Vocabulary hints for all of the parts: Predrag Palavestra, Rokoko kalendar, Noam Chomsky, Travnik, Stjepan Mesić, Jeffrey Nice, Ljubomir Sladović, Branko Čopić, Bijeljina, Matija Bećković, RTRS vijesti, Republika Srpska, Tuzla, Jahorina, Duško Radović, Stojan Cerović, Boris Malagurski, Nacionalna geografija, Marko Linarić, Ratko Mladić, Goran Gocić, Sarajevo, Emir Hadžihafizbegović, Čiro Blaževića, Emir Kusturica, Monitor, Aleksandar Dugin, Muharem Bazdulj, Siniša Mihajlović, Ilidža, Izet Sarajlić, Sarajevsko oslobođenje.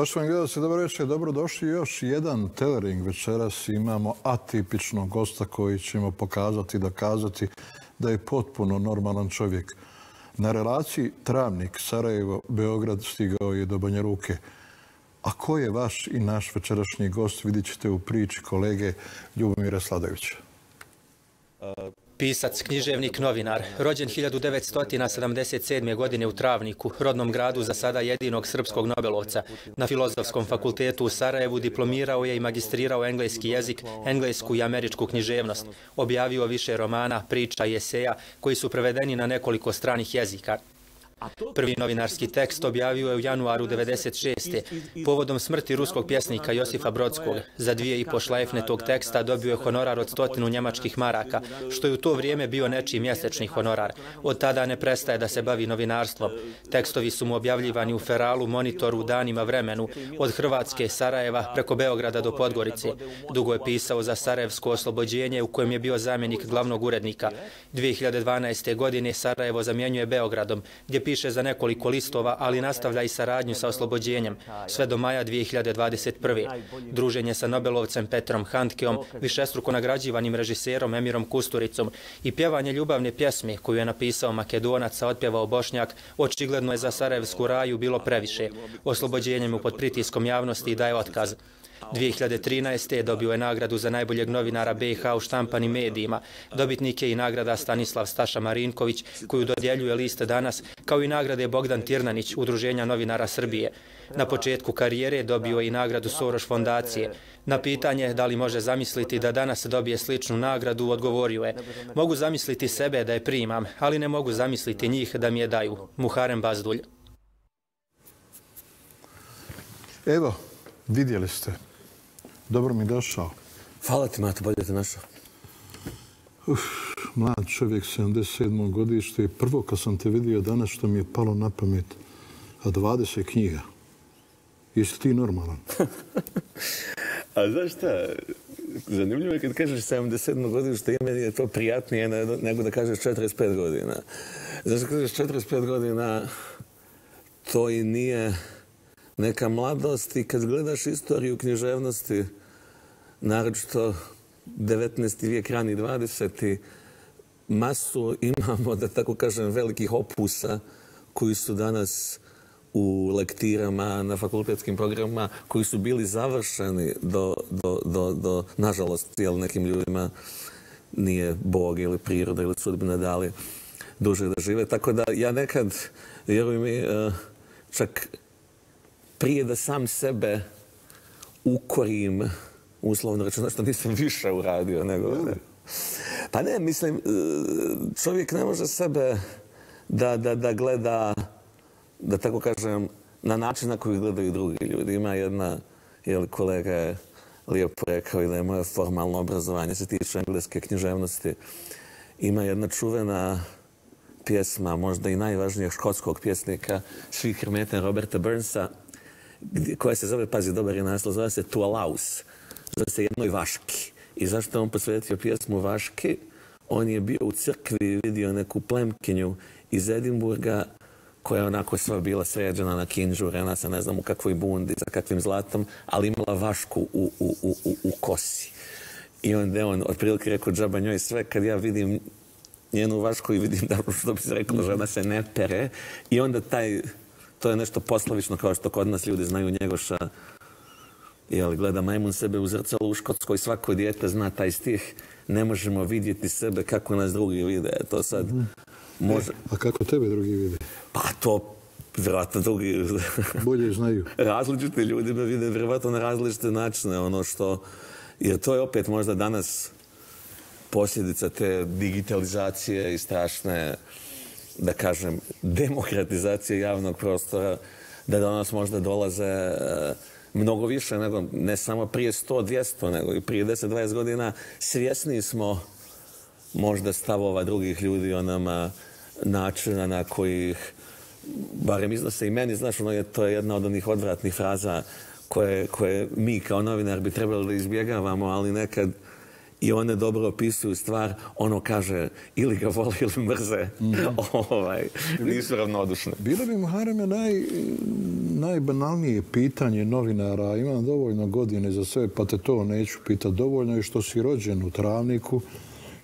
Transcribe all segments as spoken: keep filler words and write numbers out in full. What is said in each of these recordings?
Poštovani gledalci, dobro večer, dobrodošli. Još jedan Telering večeras imamo atipičnog gosta koji ćemo pokazati, dokazati da je potpuno normalan čovjek. Na relaciji Travnik-Sarajevo-Beograd stigao je do Banja Ruke. A ko je vaš i naš večerašnji gost vidit ćete u priči kolege Ljubomira Sladovića. Pisac, književnik, novinar. Rođen hiljadu devetsto sedamdeset sedme. godine u Travniku, rodnom gradu za sada jedinog srpskog nobelovca. Na Filozofskom fakultetu u Sarajevu diplomirao je i magistrirao engleski jezik, englesku i američku književnost. Objavio više romana, priča i eseja koji su prevedeni na nekoliko stranih jezika. Prvi novinarski tekst objavio je u januaru hiljadu devetsto devedeset šeste. povodom smrti ruskog pjesnika Josifa Brodskog. Za dvije i po šlajfne tog teksta dobio je honorar od stotinu njemačkih maraka, što je u to vrijeme bio nečiji mjesečni honorar. Od tada ne prestaje da se bavi novinarstvom. Tekstovi su mu objavljivani u Feralu, Monitoru, Danima, Vremenu, od Hrvatske, Sarajeva, preko Beograda do Podgorice. Dugo je pisao za Sarajevsko oslobođenje, u kojem je bio zamjenik glavnog urednika. dvije hiljade dvanaeste. godine Sarajevo zamjenjuje Beogradom, gdje piše za nekoliko listova, ali nastavlja i saradnju sa oslobođenjem, sve do maja dvije hiljade dvadeset prve. Druženje sa nobelovcem Petrom Handkeom, višestruko nagrađivanim režiserom Emirom Kusturicom i pjevanje ljubavne pjesme koju je napisao Makedonac, a otpjevao Bošnjak, očigledno je za sarajevsku raju bilo previše. Oslobođenjem mu pod pritiskom javnosti daje otkaz. dvije hiljade trinaeste. dobio je nagradu za najboljeg novinara BiH u štampanim medijima. Dobitnik je i nagrada Stanislav Staša Marinković, koju dodjeljuje list Danas, kao i nagrade Bogdan Tirnanić, Udruženja novinara Srbije. Na početku karijere dobio je i nagradu Soroš fondacije. Na pitanje da li može zamisliti da danas dobije sličnu nagradu, odgovorio je: "Mogu zamisliti sebe da je primam, ali ne mogu zamisliti njih da mi je daju." Muharem Bazdulj. Evo, vidjeli ste. Dobro mi došao. Hvala ti, Mato, bolje te našao. Uf, mlad čovjek, sedamdeset sedmo. godište, i prvo kad sam te vidio danas što mi je palo na pamet, a dvadeset knjiga. Jesi ti normalan? A znaš šta, zanimljivo je kad kažeš sedamdeset sedmo. godište, meni je to prijatnije nego da kažeš četrdeset pet godina. Znaš, kad kažeš četrdeset pet godina, to i nije neka mladost, i kad gledaš istoriju književnosti, naročito devetnaesti. vijek, rani dvadeseti, masu imamo, da tako kažem, velikih opusa koji su danas u lektirama, na fakultetskim programima, koji su bili završeni do, do, do, do nažalost, jel nekim ljudima nije Bog ili priroda ili sudbina dali duže da žive. Tako da ja nekad, vjeruj mi, čak prije da sam sebe ukorim, uslovno rečeno, što nisam više uradio nego... Pa ne, mislim, čovjek ne može sebe da gleda, da tako kažem, na način na koji gledaju drugi ljudi. Ima jedna, jer kolega je lijepo rekao, i da je moje formalno obrazovanje se tiče engleske književnosti, ima jedna čuvena pjesma, možda i najvažnijeg škotskog pjesnika svih vremena, Roberta Burnsa, koja se zove, pazi, dobar je naslov, zove se "To a Louse", zove se "Jednoj vaški". I zašto je on posvetio pjesmu vaški? On je bio u crkvi i vidio neku plemkinju iz Edimburga koja je onako sva bila sređena na kinđu, renasa, ne znam u kakvoj bundi, za kakvim zlatom, ali imala vašku u kosi. I onda je on otprilike rekao džaba njoj sve, kad ja vidim njenu vašku i vidim da, što bi se rekao, žena se ne pere. I onda taj... To je nešto poslovično, kao što kod nas ljudi znaju Njegoša, jel, gleda majmun sebe u zrcalu u Škotskoj, svako dijete zna taj stih, ne možemo vidjeti sebe kako nas drugi vide. To sad može... A kako tebe drugi vide? Pa to, vjerojatno, drugi... Bolje znaju. Različiti ljudi me vide, vjerojatno, na različite načine, ono što... Jer to je opet možda danas posljedica te digitalizacije i strašne, da kažem, demokratizacije javnog prostora, da danas možda dolaze mnogo više nego, ne samo prije sto dvjesto, nego i prije deset dvadeset godina. Svjesni smo možda stavova drugih ljudi o nama, načina na kojih, barem iznose i meni, znaš, to je jedna od onih odvratnih fraza koje mi kao novinar bi trebali da izbjegavamo, ali nekad i one dobro opisuju stvar, ono kaže ili ga vole ili mrze. Nisu ravnodušne. Bilo bi, Muhareme, najbanalnije pitanje novinara. Imam dovoljno godine za sve, pa te to neću pitati. Dovoljno je što si rođen u Travniku,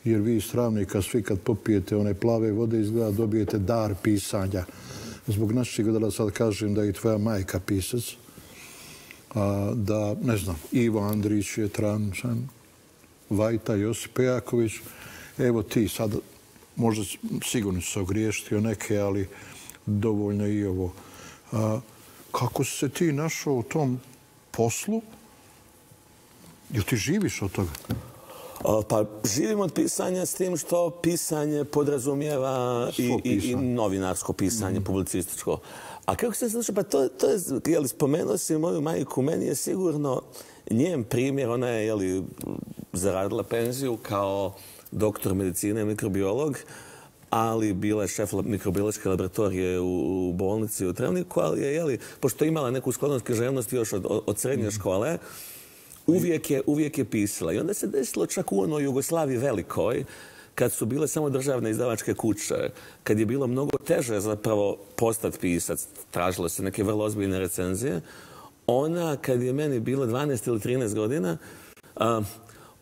jer vi iz Travnika svi kad popijete one plave vode izgleda dobijete dar pisanja. Zbog naših gledala sad kažem da je i tvoja majka pisac. Da, ne znam, Ivo Andrić je Travničan, Vajta Josip Jaković. Evo ti sad, možda sigurno se ogriješio neke, ali dovoljno i ovo. Kako si se ti našao u tom poslu? Jel ti živiš od toga? Pa živim od pisanja s tim što pisanje podrazumijeva i novinarsko pisanje, publicističko. A kako se sluša, pa to je, spomenuo si moju majku, meni je sigurno njen primjer, ona je zaradila penziju kao doktor medicine, mikrobiolog, ali bila je šef mikrobiološke laboratorije u bolnici u Travniku, ali je, pošto je imala neku sklonost književnosti još od srednje škole, uvijek je pisala. I onda se desilo čak u onoj Jugoslaviji velikoj, kad su bile samo državne izdavačke kuće, kad je bilo mnogo teže zapravo postati pisac, tražilo se neke vrlo ozbiljne recenzije, ona, kad je meni bilo dvanaest ili trinaest godina,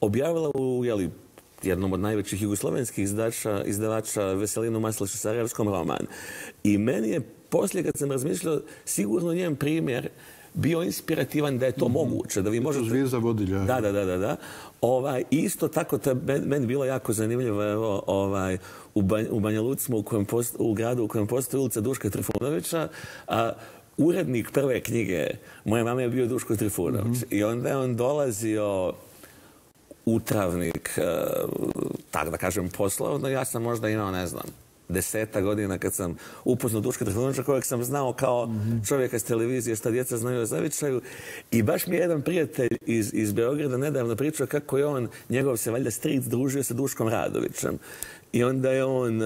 objavila u jednom od najvećih jugoslovenskih izdavača Veselinu Maslešu sarajevskom roman. I meni je, poslije kad sam razmišljao, sigurno njen primjer bio inspirativan da je to moguće. Zvijezda vodilja. Da, da, da. Isto tako, meni bilo jako zanimljivo, u Banja Luci, u gradu u kojem postoji ulica Duška Trifunovića, urednik prve knjige moje mame je bio Duško Trifunović. I onda je on dolazio u Travnik, tako da kažem, poslovno. Ja sam možda imao, ne znam, deseta godina kad sam upoznao Duška Trifunovića, kojeg sam znao kao čovjeka s televizije, šta djeca znaju o zavičaju. I baš mi je jedan prijatelj iz Beograda nedavno pričao kako je on, njegov se valjda stric, družio sa Duškom Radovićem. I onda je on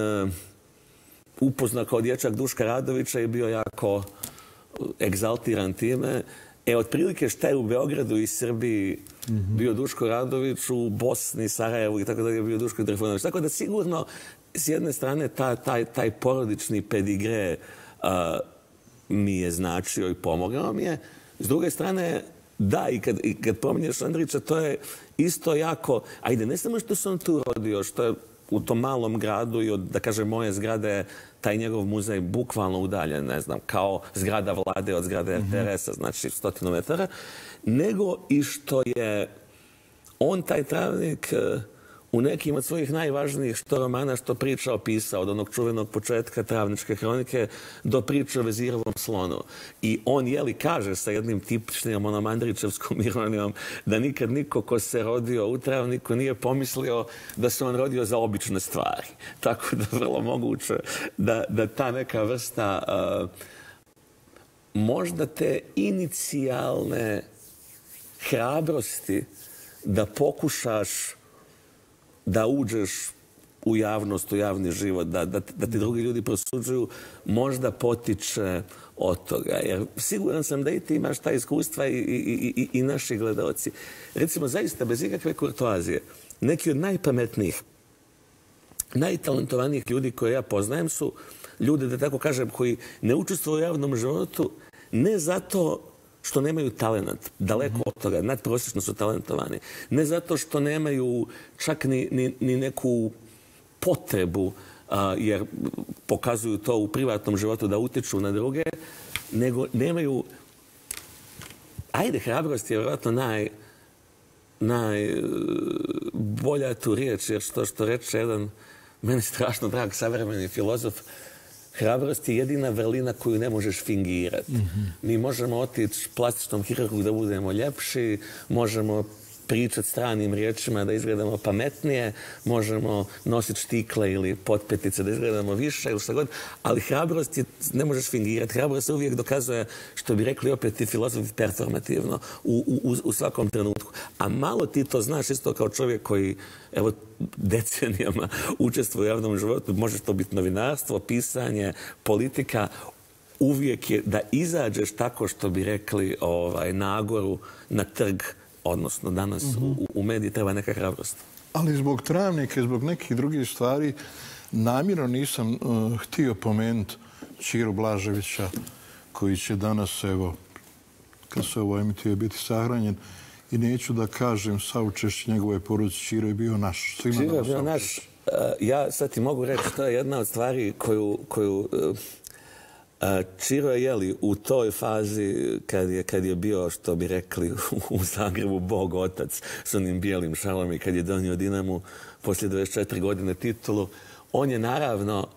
upoznao kao dječak Duška Radovića i bio jako egzaltiran time. E, otprilike šta je u Beogradu i Srbiji bio Duško Radović, u Bosni, Sarajevu i tako da je bio Duško Trifunović. Tako da sigurno, s jedne strane, taj porodični pedigre mi je značio i pomogao mi je. S druge strane, da, i kad pominješ Andrića, to je isto jako... Ajde, ne samo što sam tu rodio, što je u tom malom gradu i od, da kažem, moje zgrade, taj njegov muzej bukvalno udaljen, ne znam, kao zgrada vlade od zgrade R T R S-a, znači stotinu metara, nego i što je on, taj Travnik, u nekim od svojih najvažnijih što romana, što priča opisao, od onog čuvenog početka Travničke hronike do priče o Vezirjevom slonu. I on, jeli, kaže sa jednim tipičnim onom Andrićevskom ironijom da nikad niko ko se rodio u Travniku nije pomislio da se on rodio za obične stvari. Tako da vrlo moguće da ta neka vrsta možda te inicijalne hrabrosti da pokušaš da uđeš u javnost, u javni život, da ti drugi ljudi prosuđuju, možda potiče od toga. Jer siguran sam da i ti imaš ta iskustva i naši gledalci. Recimo, zaista, bez ikakve kurtoazije, neki od najpametnijih, najtalentovanijih ljudi koje ja poznajem su ljudi, da tako kažem, koji ne učestvuju u javnom životu, ne zato što nemaju talent, daleko od toga, nadprosječno su talentovani. Ne zato što nemaju čak ni neku potrebu, jer pokazuju to u privatnom životu da utiču na druge, nego nemaju... Ajde, hrabrost je vjerojatno naj... najbolja tu riječ, jer što što reče jedan, meni strašno drag savremeni filozof, hrabrost je jedina vrlina koju ne možeš fingirati. Mi možemo otići plastičnom hirurgu da budemo ljepši, možemo pričati stranim riječima da izgledamo pametnije, možemo nositi štikle ili potpetice da izgledamo više ili šta god, ali hrabrost je, ne možeš fingirati. Hrabrost se uvijek dokazuje, što bi rekli opet ti filozofi, performativno, u svakom trenutku. A malo ti to znaš isto kao čovjek koji, evo, decenijama učestvuje u javnom životu, može to biti novinarstvo, pisanje, politika, uvijek je da izađeš tako, što bi rekli, na agoru, na trg, odnosno danas u mediji treba neka hrabrost. ali zbog Travnika i zbog nekih drugih stvari namjerno nisam htio pomenuti Čiru Blaževića, koji će danas, evo, kad se ovo emituje, biti sahranjen. I neću da kažem, saučešće njegove porodice, Čiro je bio naš. Čiro je bio naš. Ja sad ti mogu reći, to je jedna od stvari koju... Čiro je, jeli, u toj fazi kad je bio, što bi rekli u Zagrebu, Bog otac s onim bijelim šalom i kad je donio Dinamu poslije dvadeset četiri godine titulu, on je naravno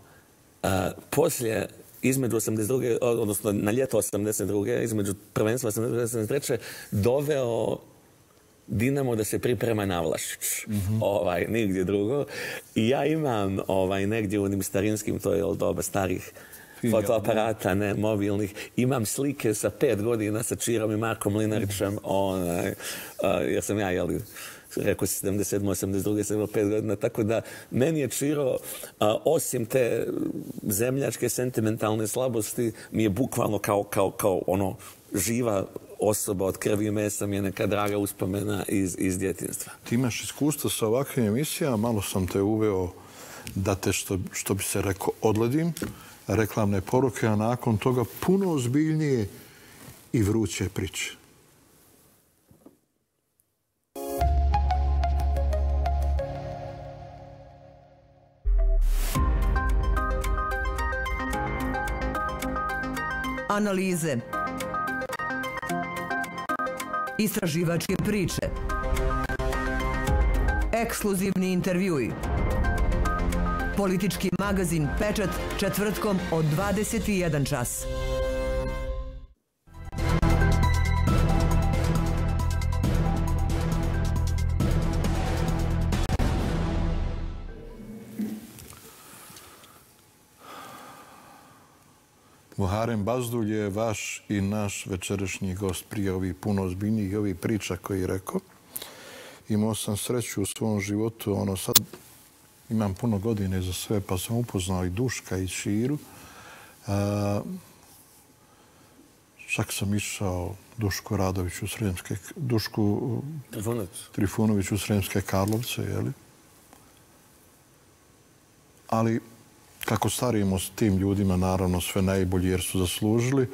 poslije, između osamdeset druge, odnosno na ljeto osamdeset druge, između prvenstva osamdeset druge i osamdeset treće doveo Dinamo da se priprema na Vlašić. Nigdje drugo. I ja imam negdje u onim starinskim, to je doba starih fotoaparata, ne, mobilnih. Imam slike sa pet godina sa Čirom i Markom Linarićem. Jer sam ja, jeli, rekao si sedamdeset sedme osamdeset druge sam imao pet godina. Tako da meni je Čiro, osim te zemljačke sentimentalne slabosti, mi je bukvalno kao ono živa osoba od krvi i mesa, mi je neka draga uspomena iz djetinjstva. Ti imaš iskustva sa ovakvim emisijama. Malo sam te uveo da te, što bi se rekao, odledim reklamne poruke, a nakon toga puno ozbiljnije i vruće priče. Analize, istraživačke priče, ekskluzivni intervjui, politički magazin Pečat, četvrtkom od dvadeset jedan čas. Muharem Bazdulj je vaš i naš večerašnji gost, prije ovih puno ozbiljnijih i ovih priča koji je rekao. Imao sam sreću u svom životu, ono sad imam puno godine za sve, pa sam upoznao i Duška i Čiru. Čak sam išao Duško Radović u Sremske... Dušku Trifunović u Sremske Karlovce, jeli? Ali kako starijemo s tim ljudima, naravno sve najbolji jer su zaslužili,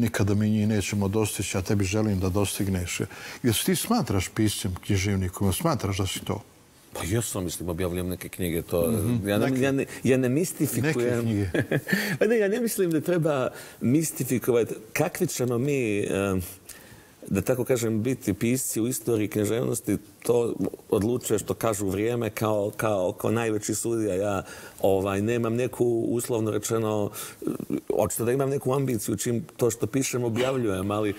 nikada mi njih nećemo dostići, a tebi želim da dostigneš. Jer ti smatraš piscem, književnikom, smatraš da si to? Pa jesam, mislim, objavljam neke knjige. Ja ne mistifikujem. Neke knjige. Pa ne, ja ne mislim da treba mistifikovati. Kakvi ćemo mi, da tako kažem, biti pisci u istoriji književnosti, to odlučuje što kažu Vrijeme kao najveći sudija. Ja nemam neku, uslovno rečeno, očito da imam neku ambiciju čim to što pišem objavljujem, ali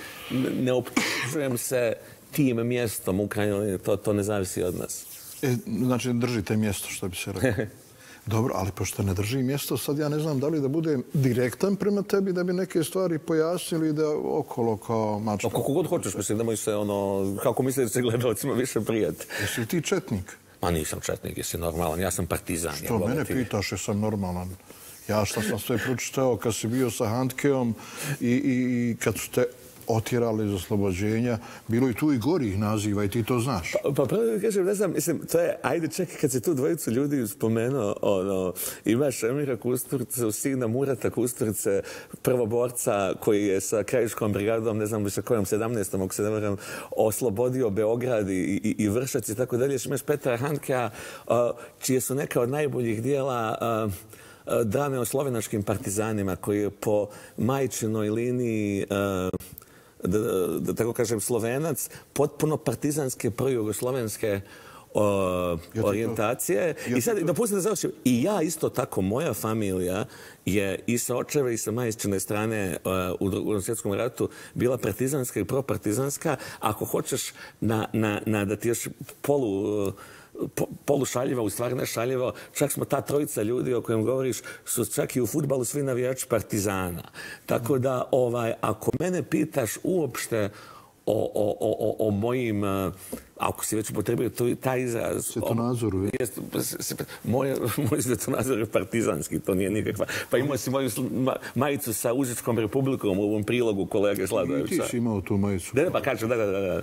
ne optužujem se tim mjestom u krajnjoj, to ne zavisi od nas. Znači, držite mjesto, što bi se rekao. Dobro, ali pošto ne drži mjesto, sad ja ne znam da li da budem direktan prema tebi, da bi neke stvari pojasnili da okolo kao mačka. Kako god hoćeš, mislim, nemoj se ono... Kako misliš da se gledalcima više prijeti? Jesi li ti četnik? Ma nisam četnik, jesi normalan. Ja sam partizan. Što mene pitaš, jesam normalan? Ja što sam sve pročitao kad si bio sa Handkeom i kad su te otjerali iz oslobođenja. Bilo je tu i gorih naziva i ti to znaš. Pa prvo da kažem, ne znam, mislim, to je, ajde čekaj, kad se tu dvojicu ljudi spomenuo, ono, imaš Emira Kusturica, sina Murata Kusturice, prvoborca koji je sa krajiškom brigadom, ne znam više kojom, sedamnaestom, ako se ne varam, oslobodio Beograd i Vršac i tako dalje. Imaš Petra Handkea, čije su neka od najboljih dijela drame o slovenačkim partizanima, koji je po majčinoj liniji, da tako kažem, Slovenac, potpuno partizanske projugoslovenske orijentacije. I sad, da pustim da završim, i ja isto tako, moja familija je i sa očeve i sa majčine strane u Drugom svjetskom ratu bila partizanska i propartizanska. Ako hoćeš da ti još polu... polušaljiva, u stvari ne šaljiva, čak smo ta trojica ljudi o kojem govoriš su čak i u futbalu svi navijači partizana. Tako da, ako mene pitaš uopšte o mojim, ako si već upotrebio taj izraz... Svjetonazoru. Moj svjetonazor je partizanski, to nije nikakva. Pa imao si moju majicu sa Užičkom republikom u ovom prilogu kolege Sladovića. I ti si imao tu majicu. Da, pa kažem, da, da, da.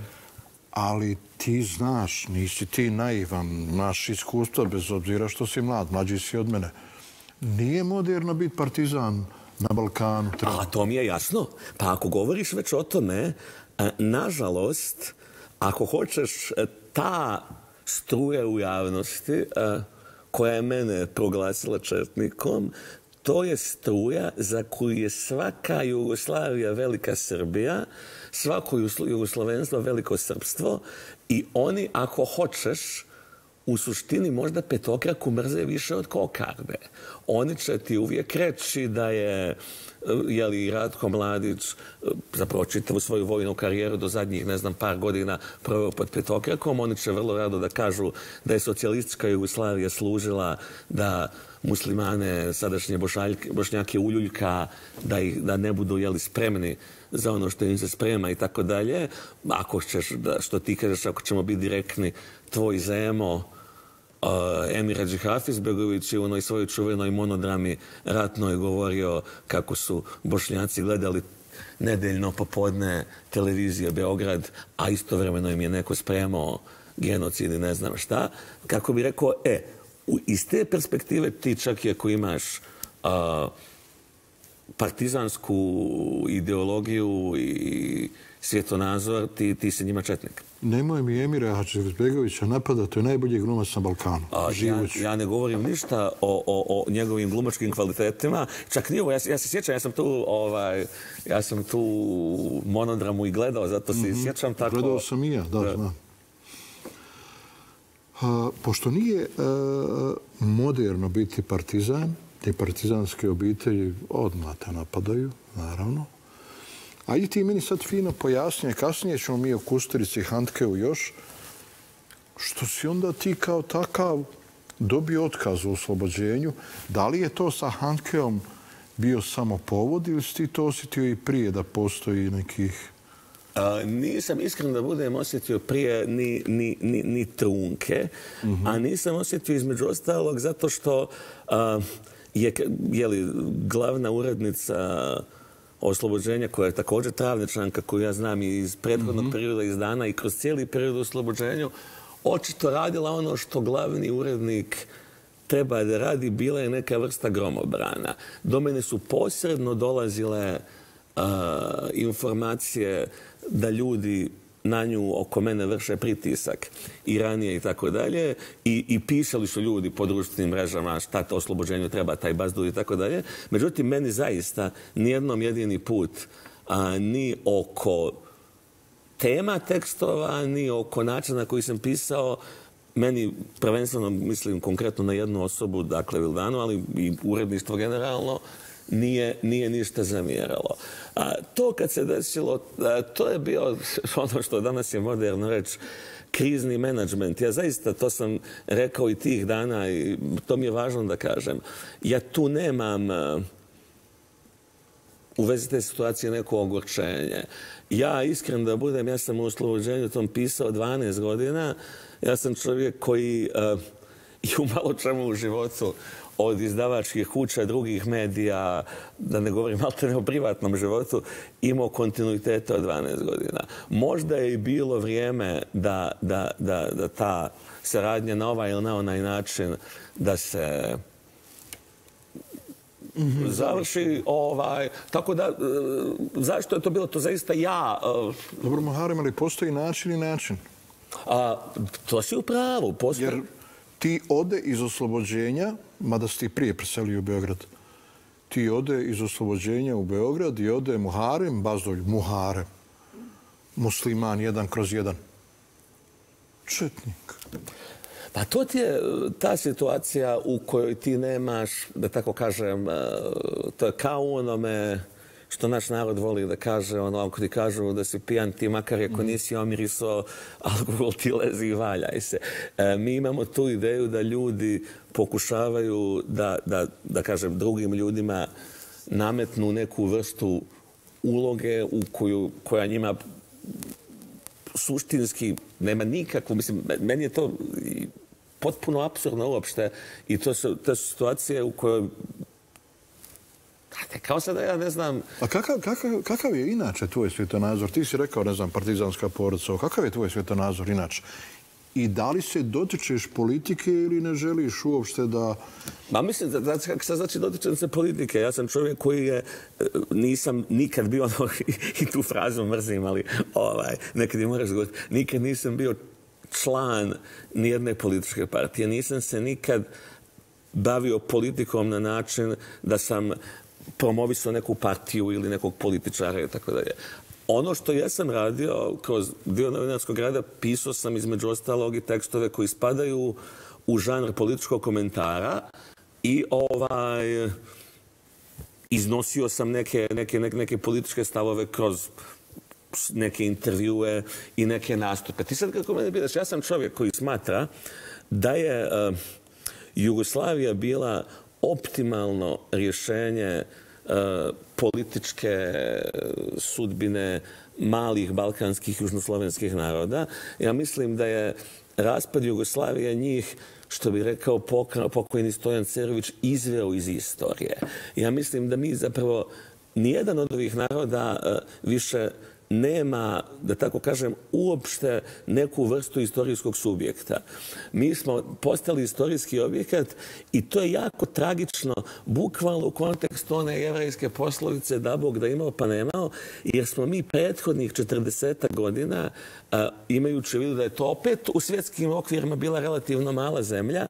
ali ti znaš, nisi ti naivan, naš iskustvo, bez obzira što si mlad, mlađi si od mene. Nije moderno biti partizan na Balkanu. A to mi je jasno. Pa ako govoriš već o tome, nažalost, ako hoćeš ta struja u javnosti koja je mene proglasila četnikom, to je struja za koju je svaka Jugoslavija velika Srbija, svako Jugoslovenstvo veliko srpstvo i oni, ako hoćeš, u suštini možda petokraku mrze više od kokarde. Oni će ti uvijek reći da je Ratko Mladić zapravo čitavu svoju vojnu karijeru do zadnjih, ne znam, par godina proveo pod petokrakom. Oni će vrlo rado da kažu da je socijalistička Jugoslavija služila da muslimane, sadašnje bošnjake uljuljka, da ne budu spremni za ono što im se sprema i tako dalje. Ako ćeš, što ti kažeš, ako ćemo biti direktni, tvoj zemo Emir Hadžihafizbegović u onoj svojoj čuvenoj monodrami ratno je govorio kako su Bošnjaci gledali nedeljno popodne televizije Beograd, a istovremeno im je neko spremao genocid i ne znam šta. Kako bi rekao, e, iz te perspektive ti čak i ako imaš partizansku ideologiju i svjetonazor, ti si njima četnik. Nemoj mi Emira Hadžihafizbegovića napada, to je najbolji glumac na Balkanu. Ja ne govorim ništa o njegovim glumačkim kvalitetima. Čak nije ovo, ja se sjećam, ja sam tu monodramu i gledao, zato se sjećam tako. Gledao sam i ja, da, znam. Pošto nije moderno biti partizan, te partizanske obitelji odmah te napadaju, naravno. Ajde ti meni sad fino pojasnije, kasnije ćemo mi o Kusturici i Handkeu još, što si onda ti kao takav dobio otkaz u oslobođenju. Da li je to sa Handkeom bio samo povod ili si ti to osjetio i prije da postoji nekih... Nisam iskren da budem osjetio prije ni trunke, a nisam osjetio između ostalog zato što je glavna urednica oslobođenja, koja je također travničanka, koju ja znam iz prethodnog perioda iz dana i kroz cijeli period u oslobođenju, očito radila ono što glavni urednik treba da radi, bila je neka vrsta gromobrana. Do mene su posredno dolazile informacije da ljudi na nju oko mene vrše pritisak i ranije i tako dalje i pisali su ljudi po društvenim mrežama šta to oslobođenju treba, taj Bazdulj i tako dalje. Međutim, meni zaista nijednom jedini put ni oko tema tekstova, ni oko načina koji sam pisao, meni prvenstveno mislim konkretno na jednu osobu, dakle Vildanu, ali i uredništvo generalno, nije ništa zamjeralo. To kad se desilo, to je bio ono što danas je moderno reći, krizni menadžment. Ja zaista, to sam rekao i tih dana i to mi je važno da kažem. Ja tu nemam u vezi te situacije neko ogorčenje. Ja iskren da budem, ja sam u oslobođenju tom pisao dvanaest godina. Ja sam čovjek koji i u malo čemu u životu od izdavačkih kuća, drugih medija, da ne govorim maltene o privatnom životu, imao kontinuitete od dvanaest godina. Možda je i bilo vrijeme da ta saradnja na ovaj ili na onaj način da se završi. Tako da, zašto je to bilo? To zaista ja... Dobro, Muharem, ali postoji način i način? To si u pravu. Jer ti ode iz oslobođenja, mada si ti prije preselio u Beograd, ti ode iz oslobođenja u Beograd i ode Muharem Bazdulj, Muharem, musliman jedan kroz jedan. Četnik. Pa to ti je ta situacija u kojoj ti nemaš, da tako kažem, to je kao onome što naš narod voli da kaže, ono, ako ti kažu da si pijan, ti makar ako nisi omiriso, alkohol ti lezi i valjaj se. Mi imamo tu ideju da ljudi pokušavaju da, da kažem, drugim ljudima nametnu neku vrstu uloge u koju, koja njima suštinski nema nikakvu, mislim, meni je to potpuno apsurdno uopšte i to su situacije u kojoj Kao sada ja ne znam... A kakav je inače tvoj svjetonazor? Ti si rekao, ne znam, partizanska porodica. Kakav je tvoj svjetonazor inače? I da li se dotičeš politike ili ne želiš uopšte da... Ma mislim, šta znači dotičem se politike? Ja sam čovjek koji je, nisam nikad bio, i tu frazu mrzim, ali nekad je moraš govoriti, nikad nisam bio član nijedne političke partije. Nisam se nikad bavio politikom na način da sam promovisao neku partiju ili nekog političara i tako dalje. Ono što ja sam radio kroz dio novinarskog rada, pisao sam između ostalog i tekstove koji spadaju u žanr političkog komentara i iznosio sam neke političke stavove kroz neke intervjue i neke nastupe. Ti sad kako mene pitaš, ja sam čovjek koji smatra da je Jugoslavija bila optimalno rješenje političke sudbine malih balkanskih južnoslovenskih naroda. Ja mislim da je raspad Jugoslavije njih, što bi rekao pokojni Stojan Cerović, izveo iz istorije. Ja mislim da mi zapravo nijedan od ovih naroda više nema, da tako kažem, uopšte neku vrstu istorijskog subjekta. Mi smo postali istorijski objekat i to je jako tragično, bukvalno u kontekstu one jevrajske poslovice da Bog da imao pa nemao, jer smo mi prethodnih četrdeset godina, imajući u vidu da je to opet u svjetskim okvirima bila relativno mala zemlja,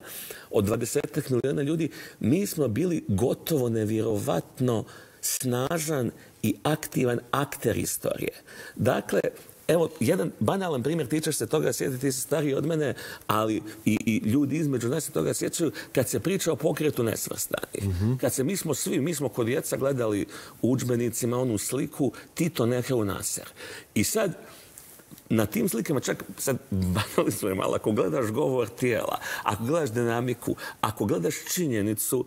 od dvadeset miliona ljudi, mi smo bili gotovo nevjerovatno snažan i aktivan akter istorije. Dakle, evo, jedan banalan primjer, ti ćeš se toga sjetiti, ti si stariji od mene, ali i ljudi između nas se toga sjećaju, kad se priča o pokretu nesvrstanih. Kad se mi smo svi, mi smo kod djeca gledali u udžbenicima onu sliku Tito Nehru Naser. I sad, na tim slikama, čak sad banalizujemo, ali ako gledaš govor tijela, ako gledaš dinamiku, ako gledaš činjenicu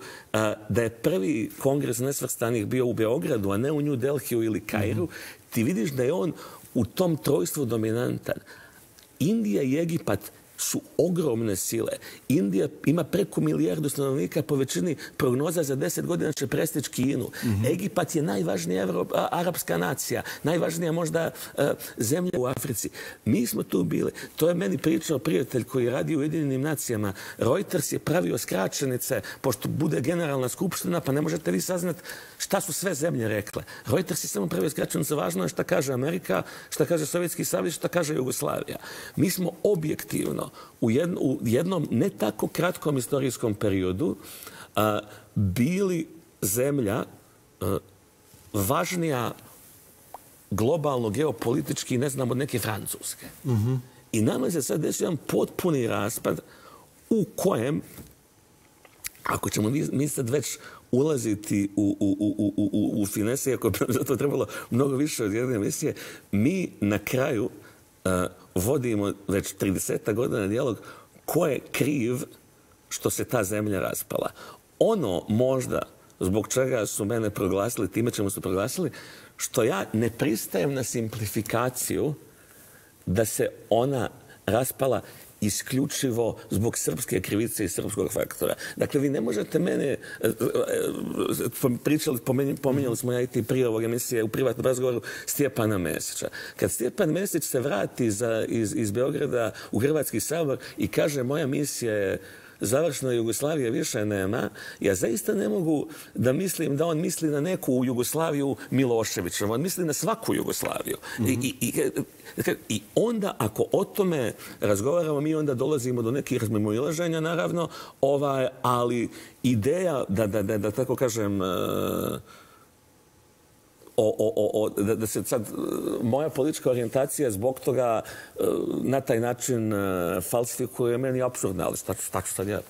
da je prvi kongres nesvrstanih bio u Beogradu, a ne u New Delhiju ili Kairu, ti vidiš da je on u tom trojstvu dominantan. Indija i Egipat su ogromne sile. Indija ima preko milijardu stanovnika, po većini prognoza za deset godina će prestići Kinu. Egipat je najvažnija arapska nacija, najvažnija možda zemlja u Africi. Mi smo tu bili. To je meni pričao prijatelj koji radi u Ujedinjenim nacijama. Reuters je pravio skraćenice, pošto bude generalna skupština, pa ne možete vi saznat šta su sve zemlje rekle. Reuters je samo pravio skraćenice. Važno je šta kaže Amerika, šta kaže Sovjetski savez, šta kaže Jugoslavija. Mi smo objektivno u jednom ne tako kratkom istorijskom periodu bili zemlja važnija globalno geopolitički, ne znam, od neke Francuske. I nama se sad desio jedan potpuni raspad u kojem, ako ćemo mi sad već ulaziti u finese, iako je zato trebalo mnogo više od jedne emisije, mi na kraju vodimo već trideset godina dijalog ko je kriv što se ta zemlja raspala. Ono možda zbog čega su mene proglasili, time čemu su proglasili, što ja ne pristajem na simplifikaciju da se ona raspala isključivo zbog srpske krivice i srpskog faktora. Dakle, vi ne možete mene, pričali, pominjali smo ja i ti prije ovog emisije u privatnom razgovoru Stjepana Mesića. Kad Stjepan Mesić se vrati iz Beograda u Hrvatski sabor i kaže moja misija je završena, Jugoslavije više nema, ja zaista ne mogu da mislim da on misli na neku Jugoslaviju Miloševića. On misli na svaku Jugoslaviju. I onda, ako o tome razgovaramo, mi onda dolazimo do nekih razmimoilaženja, naravno, ali ideja da, tako kažem, da se sad moja politička orijentacija zbog toga na taj način falsifikuje meni apsurdna, ali tako sad ja.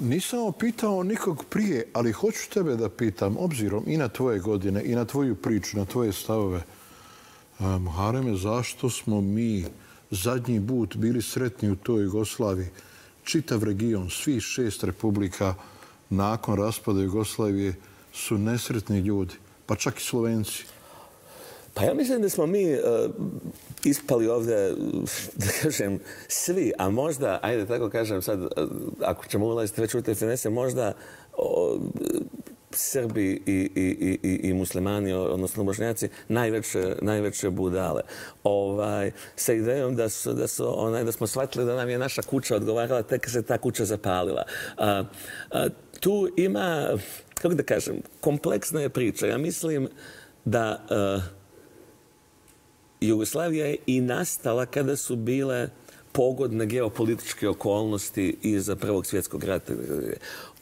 Nisam pitao nikog prije, ali hoću tebe da pitam, obzirom i na tvoje godine, i na tvoju priču, na tvoje stavove. Muhareme, zašto smo mi zadnji put bili sretni u toj Jugoslaviji? Čitav region, svih šest republika nakon raspada Jugoslavije su nesretni ljudi. Pa čak i Slovenci. Pa ja mislim da smo mi ispali ovdje, da kažem, svi, a možda, ajde tako kažem sad, ako ćemo ulaziti već u te finese, možda Srbi i muslimani, odnosno bošnjaci, najveće budale. Sa idejom da smo shvatili da nam je naša kuća odgovarala, tek se ta kuća zapalila. Tu ima, kako da kažem, kompleksna je priča. Ja mislim da Jugoslavija je i nastala kada su bile pogodne geopolitičke okolnosti iza Prvog svjetskog rata.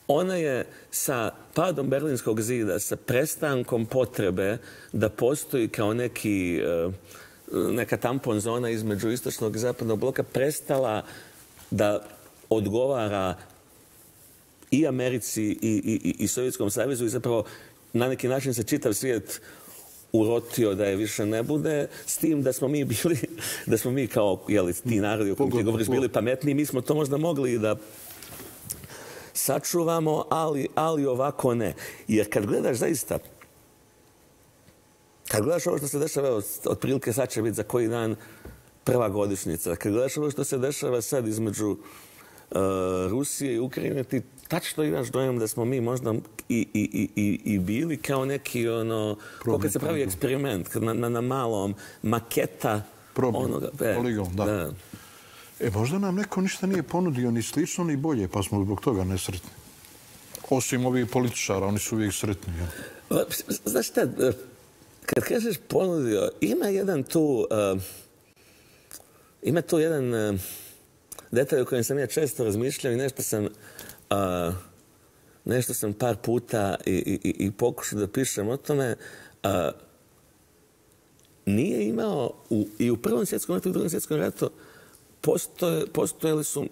Ona je sa padom Berlinskog zida, sa prestankom potrebe da postoji kao neka tampon zona između istočnog i zapadnog bloka, prestala da odgovara i Americi i Sovjetskom savezu i zapravo na neki način se čitav svijet urotio da je više ne bude, s tim da smo mi bili, da smo mi kao ti narodi o kojim ti govoriš bili pametniji, mi smo to možda mogli i da sačuvamo, ali ovako ne. Jer kad gledaš zaista, kad gledaš ovo što se dešava, otprilike sad će biti za koji dan prva godišnjica, kad gledaš ovo što se dešava sad između Rusije i Ukrajine, ti tačno imaš dojam da smo mi možda i bili kao neki ono, kao kad se pravi eksperiment, na malom maketa onoga. Poligon, da. E, možda nam neko ništa nije ponudio, ni slično, ni bolje, pa smo zbog toga nesretni. Osim ovih političara, oni su uvijek sretni. Znaš šta, kad kažeš ponudio, ima jedan tu, ima tu jedan detalj o kojem sam ja često razmišljao i nešto sam, nešto sam par puta i pokušao da pišem o tome. Nije imao, i u Prvom svjetskom ratu i u Drugom svjetskom ratu, postojali su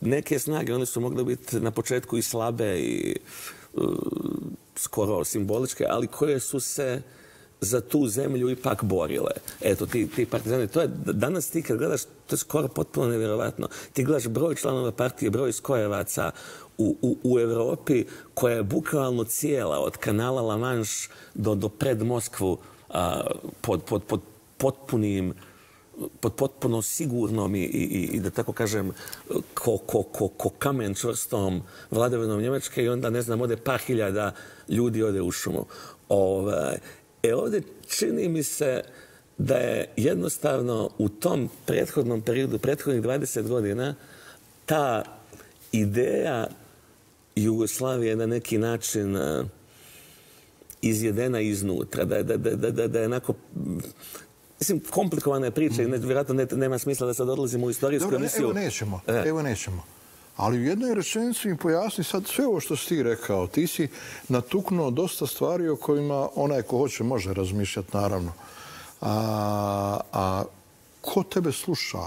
neke snage, one su mogle biti na početku i slabe i skoro simboličke, ali koje su se za tu zemlju ipak borile. Eto, ti partizani, to je danas ti kad gledaš, to je skoro potpuno nevjerovatno. Ti gledaš broj članova partije, broj skojevaca u Evropi koja je bukvalno cijela od kanala La Manche do pred Moskvu pod potpunim pod potpuno sigurnom i, da tako kažem, ko kamen čvrstom vladavinom Njemačke i onda, ne znam, ode par hiljada ljudi ode u šumu. E ovdje čini mi se da je jednostavno u tom prethodnom periodu, prethodnih dvadeset godina, ta ideja Jugoslavije na neki način izjedena iznutra, da je onako... Mislim, komplikovana je priča i vjerojatno nema smisla da sad odlazimo u istorijsku emisiju. Evo nećemo, evo nećemo. Ali u jednoj rečenici mi pojasni sad sve ovo što si ti rekao. Ti si natuknuo dosta stvari o kojima onaj ko hoće može razmišljati, naravno. A ko tebe sluša?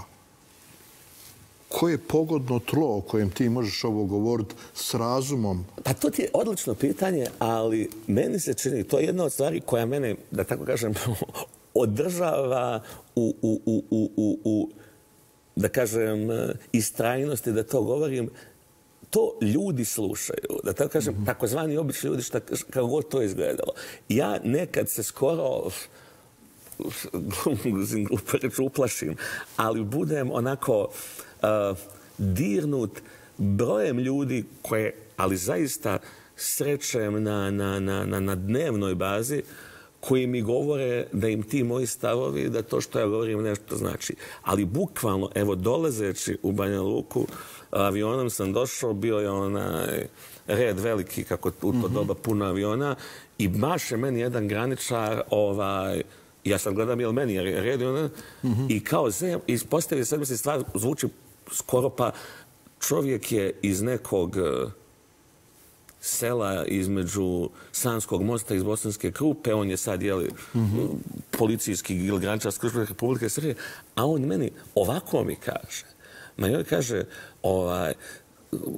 Koje je pogodno tlo o kojem ti možeš ovo govoriti s razumom? Pa to ti je odlično pitanje, ali meni se čini, to je jedna od stvari koja mene, da tako kažem, održava u, da kažem, istrajnosti da to govorim, to ljudi slušaju. Da tako kažem, takozvani obični ljudi, kako god to izgledalo. Ja nekad se skoro, glupo reći, uplašim, ali budem onako dirnut brojem ljudi koje, ali zaista srećem na dnevnoj bazi, koji mi govore da im ti moji stavovi, da to što ja govorim nešto znači. Ali bukvalno, evo, dolazeći u Banja Luku, avionom sam došao, bio je onaj red veliki, kako u to doba puno aviona, i maše meni jedan graničar, ovaj, ja sad gledam, jel meni je red, i kao zem, ispostavio se, mislim, stvar zvuči skoro pa, čovjek je iz nekog sela između Sanskog mosta iz Bosanske Krupe, on je sad, jeli, policijski ili graničarski službenik Republike Srbije, a on meni ovako mi kaže. Ma joj kaže, ovaj,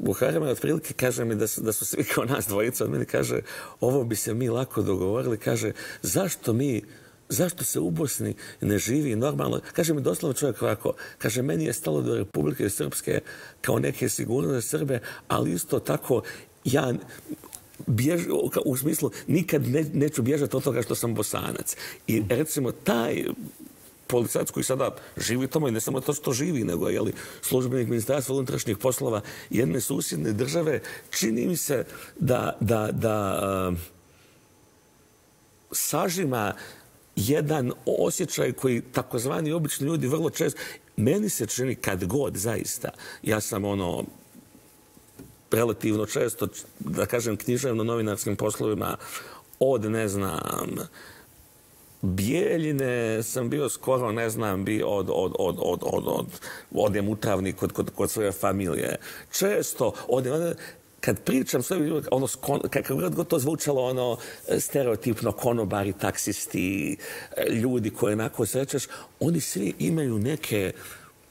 Muhareme otprilike kaže mi da su svi kao nas dvojica, on meni kaže, ovo bi se mi lako dogovorili, kaže, zašto mi, zašto se u Bosni ne živi normalno? Kaže mi doslovno čovjek ovako, kaže, meni je stalo do Republike Srpske kao neke sigurne Srbe, ali isto tako ja u smislu nikad neću bježati od toga što sam Bosanac. I recimo taj policajac koji sada živi tamo i ne samo to što živi, nego je službenik ministarstva unutrašnjih poslova jedne susjedne države, čini mi se da sažima jedan osjećaj koji takozvani obični ljudi vrlo često... Meni se čini kad god, zaista, ja sam ono... relativno često, da kažem, književno-novinarskim poslovima od, ne znam, Bijeljine sam bio skoro, ne znam, bio odem u Travnik kod svoje familije. Često odem... Kad pričam sve bi ono, kako god to zvučalo, ono, stereotipno, konobari, taksisti, ljudi koje onako srećeš, oni svi imaju neke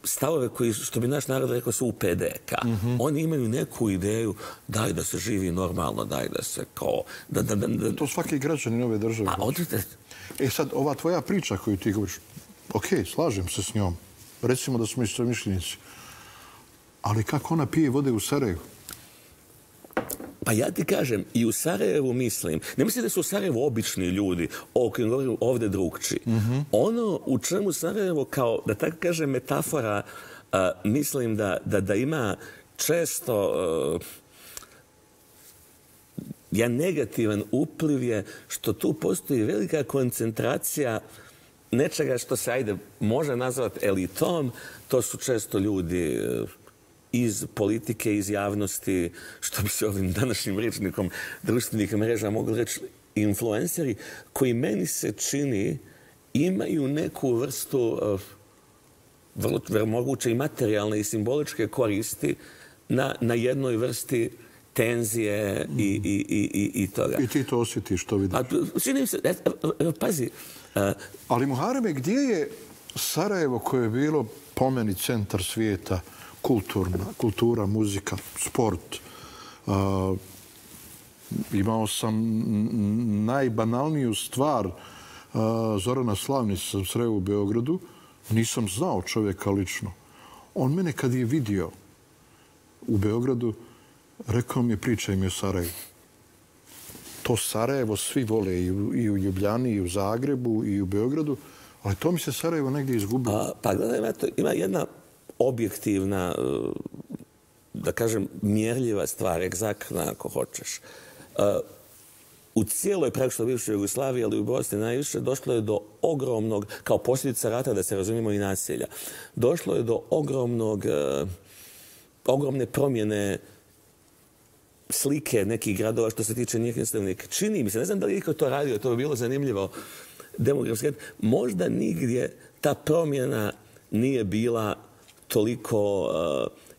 stavove koji, što bi naš narod rekao, su u pe de ka. Oni imaju neku ideju, daj da se živi normalno, daj da se kao... To svaki građanin ove države. E sad, ova tvoja priča koju ti govoriš, ok, slažem se s njom, recimo da smo istomišljenici, ali kako ona pije vode u Sarajevu? Pa ja ti kažem, i u Sarajevu mislim, ne mislim da su u Sarajevu obični ljudi, o kojim govorim ovdje drugči. Ono u čemu Sarajevo kao, da tako kažem, metafora, mislim da ima često... Ja negativan upliv je što tu postoji velika koncentracija nečega što se, ajde, može nazvati elitom. To su često ljudi iz politike, iz javnosti, što bi se ovim današnjim rječnikom društvenih mreža mogli reći influenceri, koji meni se čini imaju neku vrstu vrlo moguće i materijalne i simboličke koristi na jednoj vrsti tenzije i toga. I ti to osjetiš, to vidiš. Činim se, pazi... Ali Muhareme, gdje je Sarajevo koje je bilo pomeni centar svijeta, kultura, muzika, sport? Imao sam najbanalniju stvar, Zorana Slavnić sam sreo u Beogradu, nisam znao čovjeka lično. On mene kad je vidio u Beogradu, rekao mi je, pričaj mi o Sarajevu. To Sarajevo svi vole i u Ljubljani, i u Zagrebu, i u Beogradu, ali to mi se Sarajevo negdje izgubilo. Pa gledaj, ima jedna objektivna, da kažem, mjerljiva stvar, egzaktna ako hoćeš. U cijeloj praktično bivšoj Jugoslaviji, ali u Bosni najviše, došlo je do ogromnog, kao posljedica rata, da se razumijemo, i nasilja, došlo je do ogromnog, ogromne promjene slike nekih gradova što se tiče njih nastavnika. Čini mi se, ne znam da li je to radio, to bi bilo zanimljivo, demografski, možda nigdje ta promjena nije bila toliko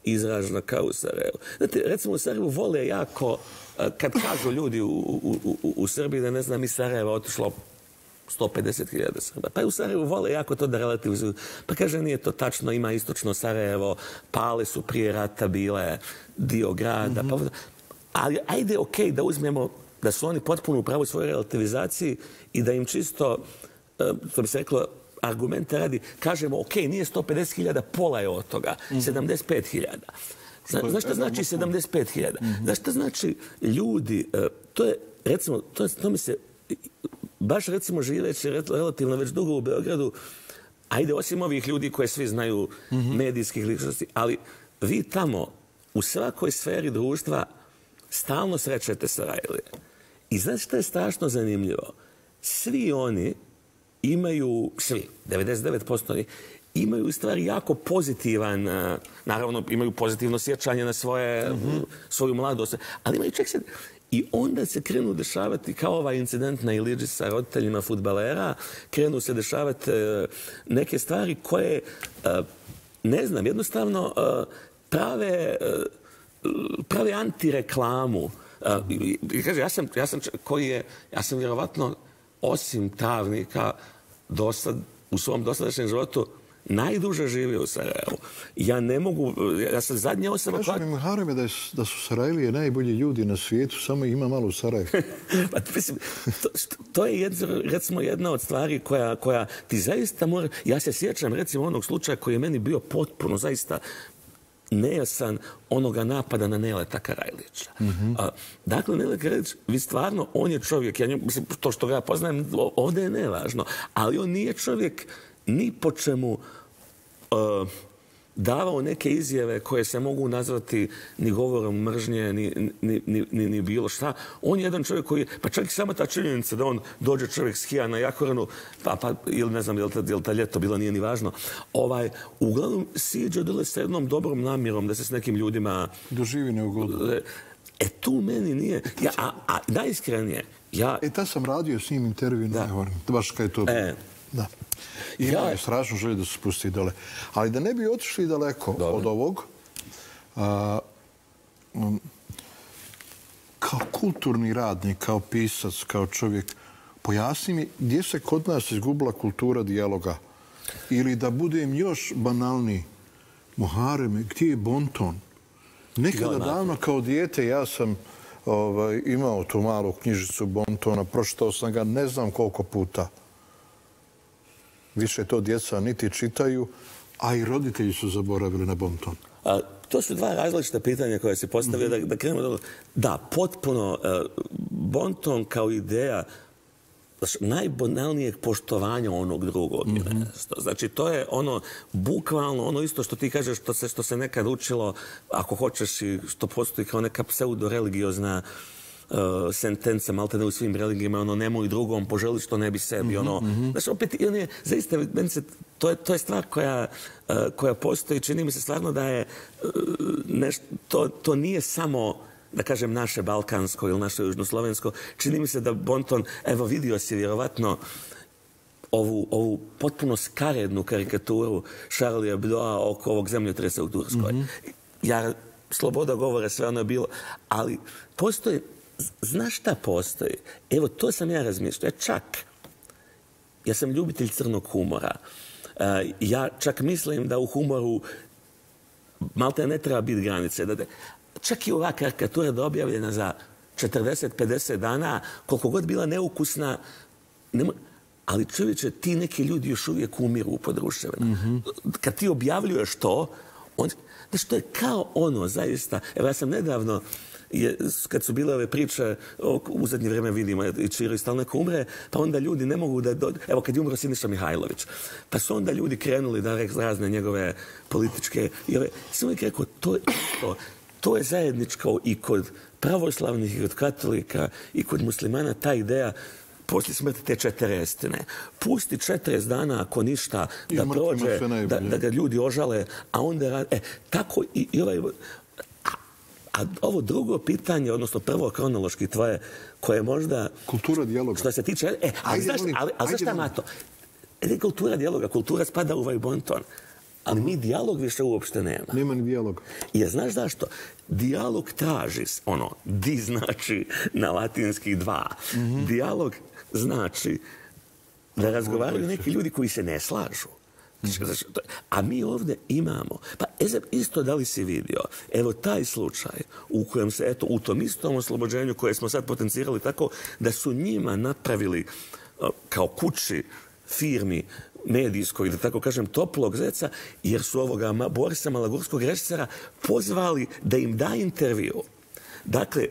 izražena kao u Sarajevu. Znate, recimo u Sarajevu vole jako, kad kažu ljudi u Srbiji da, ne znam, iz Sarajeva otišlo sto pedeset hiljada Srba. Pa i u Sarajevu vole jako to da relativizuju. Pa kaže, nije to tačno, ima istočno Sarajevo, Pale su prije rata bile dio grada. Ali ajde, okej, da uzmemo da su oni potpuno u pravu svojoj relativizaciji i da im čisto, što bi se reklo, argumente radi, kažemo, ok, nije sto pedeset hiljada, pola je od toga, sedamdeset pet hiljada. Znaš šta znači sedamdeset pet hiljada? Znaš šta znači ljudi, to je, recimo, to mi se, baš recimo živeći relativno već dugo u Beogradu, ajde, osim ovih ljudi koje svi znaju, medijskih ličnosti, ali vi tamo, u svakoj sferi društva, stalno srećete Sarajlije. I znaš šta je strašno zanimljivo? Svi oni imaju, svi, devedeset devet posto njih, imaju u stvari jako pozitivan, naravno imaju pozitivno sjećanje na svoju mladost, ali imaju, ček se, i onda se krenu dešavati, kao ovaj incident na Ilidži sa roditeljima futbalera, krenu se dešavati neke stvari koje, ne znam, jednostavno prave prave antireklamu. Ja sam vjerovatno, osim Travnika, u svom dosadašnjem životu najduže živio u Sarajevu. Ja ne mogu... Ja sam zadnja osoba... Kažem mi, Muhareme, da su Sarajlije najbolji ljudi na svijetu, samo ima malo u Sarajevu. To je, recimo, jedna od stvari koja ti zaista mora... Ja se sjećam, recimo, onog slučaja koji je meni bio potpuno, zaista... nejasan, onoga napada na Neleta Karajlića. Dakle, Nelet Karajlić, vi stvarno, on je čovjek, to što ga ja poznajem, ovdje je nevažno, ali on nije čovjek ni po čemu davao neke izjave koje se mogu nazvati ni govorom mržnje, ni bilo šta. On je jedan čovjek koji je, pa čak i sama ta činjenica da on dođe čovjek s hija na Jakoranu, ili ne znam, je li ta ljeto bila, nije ni važno, uglavnom siđe dole sa jednom dobrom namjerom da se s nekim ljudima... Doživi neugodno. E tu meni nije... A najiskrenije... E ta sam radio s njim intervju na Jakoranu, baš kaj je to bilo. Da. Imao je strašno želje da se spusti dole. Ali da ne bi otišli daleko od ovog, kao kulturni radnik, kao pisac, kao čovjek, pojasni mi gdje se kod nas izgubila kultura dijaloga. Ili da budem još banalniji, Muhareme, gdje je bonton? Nekada davno kao dijete ja sam imao tu malu knjižicu bontona, pročitao sam ga ne znam koliko puta. Više to djeca niti čitaju, a i roditelji su zaboravili na bonton. To su dva različita pitanja koja se postavljaju. Da krenemo dobro. Da, potpuno bonton kao ideja najbanalnijeg poštovanja onog drugog. Znači, to je ono, bukvalno ono isto što ti kažeš, što se nekad učilo, ako hoćeš, i što postoji kao neka pseudo-religiozna sentenca, malte ne u svim religijima, ono, nemoj drugom, poželi što ne bi sebi, ono. Znači, opet, i on je, zaista, to je stvar koja postoji, čini mi se stvarno da je, to nije samo, da kažem, naše balkansko ili naše južnoslovensko, čini mi se da bonton, evo, vidio si vjerovatno ovu potpuno skarednu karikaturu Charlie Hebdoa oko ovog zemljotresa u Turskoj. Ja, sloboda govora, sve ono je bilo, ali postoji. Znaš šta postoji? Evo, to sam ja razmišljao. Ja čak, ja sam ljubitelj crnog humora. Ja čak mislim da u humoru malte ne treba biti granice. Čak i ova karikatura da je objavljena za četrdeset pedeset dana, koliko god bila neukusna, ali čovječe, ti neki ljudi još uvijek umiru u podruševima. Kad ti objavljuješ to, znaš, to je kao ono, zaista. Evo, ja sam nedavno... kad su bile ove priče, u zadnje vreme vidimo i Čiro i stalno neko umre, pa onda ljudi ne mogu da... Evo, kad je umro Siniša Mihajlović, pa su onda ljudi krenuli da razne njegove političke... Sam uvijek rekao, to je isto, to je zajedničko i kod pravoslavnih, i kod katolika, i kod muslimana, ta ideja poslije smrti te četrestine. Pusti četrest dana, ako ništa, da prođe, da ga ljudi ožale, a onda... Tako i ovaj... A ovo drugo pitanje, odnosno prvo kronološki tvoje, koje je možda... Kultura dijaloga. Što se tiče... E, ali znaš šta, Mato? Ne kultura dijaloga, kultura spada u ovaj bonton. Ali mi dijalog više uopšte nema. Nema ni dijaloga. Jer znaš zašto? Dijalog traži, ono, di znači na latinski dva. Dijalog znači da razgovaraju neki ljudi koji se ne slažu. A mi ovdje imamo, pa isto da li si vidio, evo taj slučaj u kojem se, eto, u tom istom oslobođenju koje smo sad potencirali tako da su njima napravili kao kući, firmi, medijskoj, da tako kažem, toplog zeca, jer su ovoga Borisa Malagurskog režisera pozvali da im da intervju. Dakle,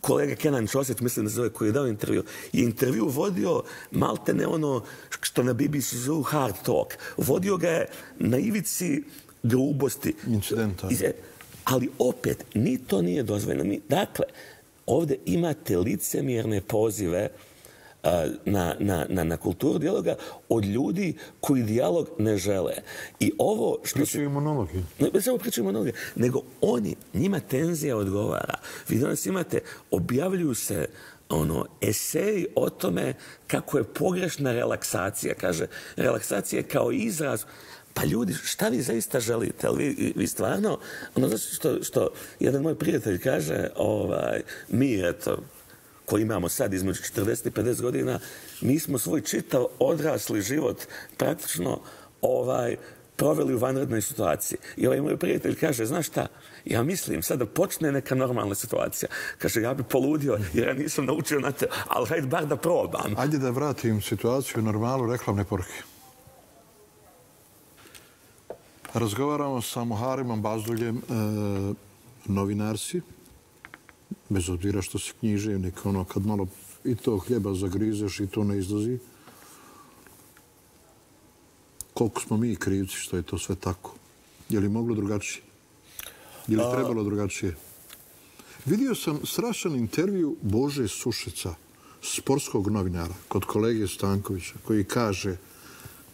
kolega Kenan Ćosić, mislim da zove, koji je dao intervju, je intervju vodio malte ne ono što na B B C zove hard talk. Vodio ga je na ivici grubosti. Incidenta. Ali opet, ni to nije dozvoljeno. Dakle, ovdje imate licemjerne pozive na kulturu dijaloga od ljudi koji dijalog ne žele. I ovo... Pričaju monologi. Ne samo pričaju monologi, nego oni, njima tenzija odgovara. Vi danas imate, objavljuju se eseji o tome kako je pogrešna relaksacija. Kaže, relaksacija je kao izraz. Pa ljudi, šta vi zaista želite? Vi stvarno, ono što jedan moj prijatelj kaže, mi, eto, koji imamo sad između četrdeset i pedeset godina, mi smo svoj čitav odrasli život praktično proveli u vanrednoj situaciji. I ovaj moj prijatelj kaže, znaš šta, ja mislim sad da počne neka normalna situacija. Kaže, ja bi poludio jer ja nisam naučio na te, ali hajde bar da probam. Ajde da vratim situaciju u normalu reklamne poruke. Razgovaramo sa Muharemom Bazduljem, novinarci, bez obzira što se književnik, ono, kad malo i to hljeba zagrizeš i to ne izlazi. koliko smo mi krivci što je to sve tako. Je li moglo drugačije? Je li trebalo drugačije? Vidio sam strašan intervju Bože Sušeca, sportskog novinara, kod kolege Stankovića, koji kaže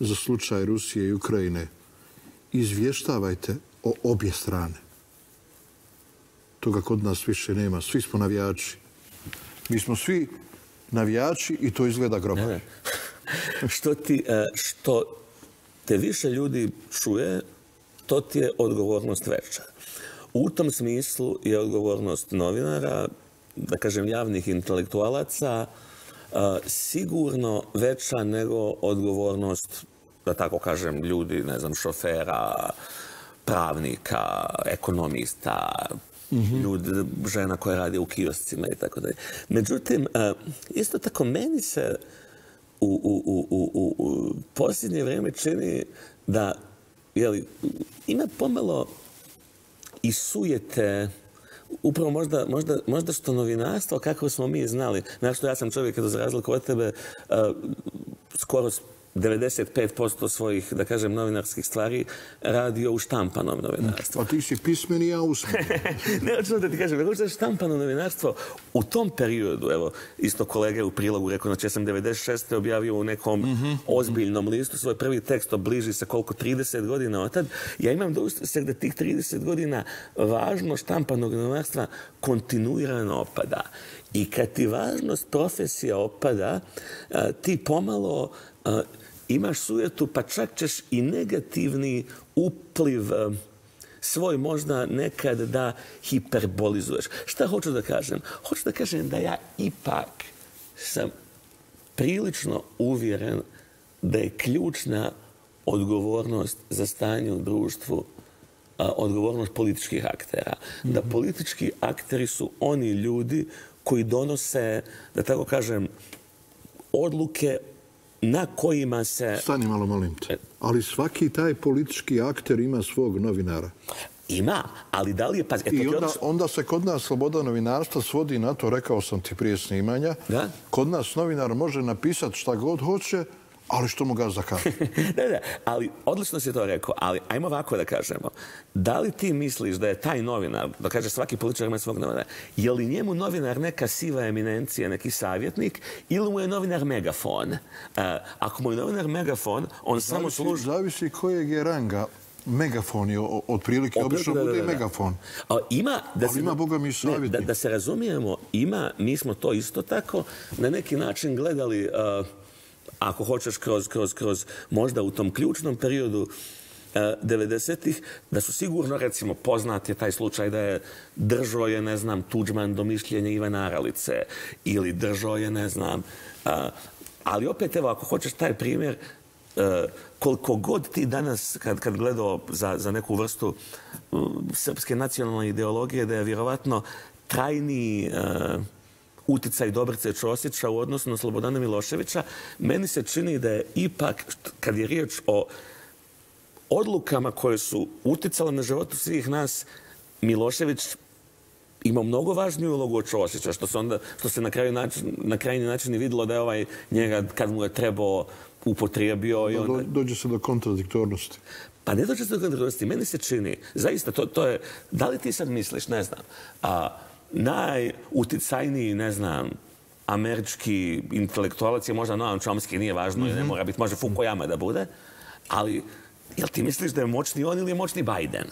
za slučaj Rusije i Ukrajine, izvještavajte o obje strane. Toga kod nas više nema. Svi smo navijači. Mi smo svi navijači i to izgleda groba. Što te više ljudi čuje, to ti je odgovornost veća. U tom smislu je odgovornost novinara, da kažem javnih intelektualaca, sigurno veća nego odgovornost, da tako kažem, ljudi, ne znam, šofera, pravnika, ekonomista, ljudi, žena koja radi u kioscima i tako dalje. Međutim, isto tako meni se u posljednje vrijeme čini da ima pomalo i sujete, upravo možda što novinarstvo, kako smo mi znali. Znači, ja sam čovjek, za razliku od tebe, skoro devedeset pet posto svojih, da kažem, novinarskih stvari radio u štampanom novinarstvu. A ti si pismeni, ja usmeni. Neočno da ti kažem, ručno štampano novinarstvo u tom periodu, evo, isto kolega u prilogu rekao, znači ja sam devedeset šeste objavio u nekom ozbiljnom listu svoj prvi tekst, obliži se koliko, trideset godina od tad. Ja imam dojam da tih trideset godina važno štampanog novinarstva kontinuirano opada. I kad ti važnost profesija opada, ti pomalo imaš sujetu, pa čak ćeš i negativni upliv svoj možda nekad da hiperbolizuješ. Šta hoću da kažem? Hoću da kažem da ja ipak sam prilično uvjeren da je ključna odgovornost za stanje u društvu odgovornost političkih aktera. Da politički akteri su oni ljudi koji donose, da tako kažem, odluke na kojima se... Stani malo, molim te. Ali svaki taj politički akter ima svog novinara. Ima, ali da li je... I onda se kod nas sloboda novinarstva svodi na to, rekao sam ti prije snimanja, kod nas novinar može napisati šta god hoće, ali što mu gazda kaže. Da, da, ali odlično si to rekao, ali ajmo ovako da kažemo. Da li ti misliš da je taj novinar, da kaže svaki političar ima svog novinara, je li njemu novinar neka siva eminencija, neki savjetnik, ili mu je novinar megafon? Ako mu je novinar megafon, on samo služi... Zavisi kojeg je ranga. Megafon je otprilike, obično bude i megafon. Ali ima Boga mi savjetnik. Da se razumijemo, ima, mi smo to isto tako na neki način gledali... Ako hoćeš kroz, kroz, kroz, možda u tom ključnom periodu devedesetih, da su sigurno, recimo, poznat je taj slučaj da je držao je, ne znam, Tuđman do mišljenja Ivana Aralice ili držao je, ne znam. Ali opet, evo, ako hoćeš taj primjer, koliko god ti danas, kad gledao za neku vrstu srpske nacionalne ideologije, da je vjerovatno trajniji uticaj Dobrice Ćosića u odnosu na Slobodana Miloševića, meni se čini da je ipak, kad je riječ o odlukama koje su uticale na životu svih nas, Milošević imao mnogo važniju ulogu od Ćosića, što se na krajnji način i vidjelo da je ovaj njega, kad mu je trebao, upotrijebio. Dođe se do kontradiktornosti. Pa ne dođe se do kontradiktornosti. Meni se čini, zaista, to je, da li ti sad misliš, ne znam, a najuticajniji, ne znam, američki intelektualac je možda Noam Chomsky, nije važno, ne mora biti, može Fukuyama da bude, ali jel ti misliš da je moćni on ili je moćni Biden?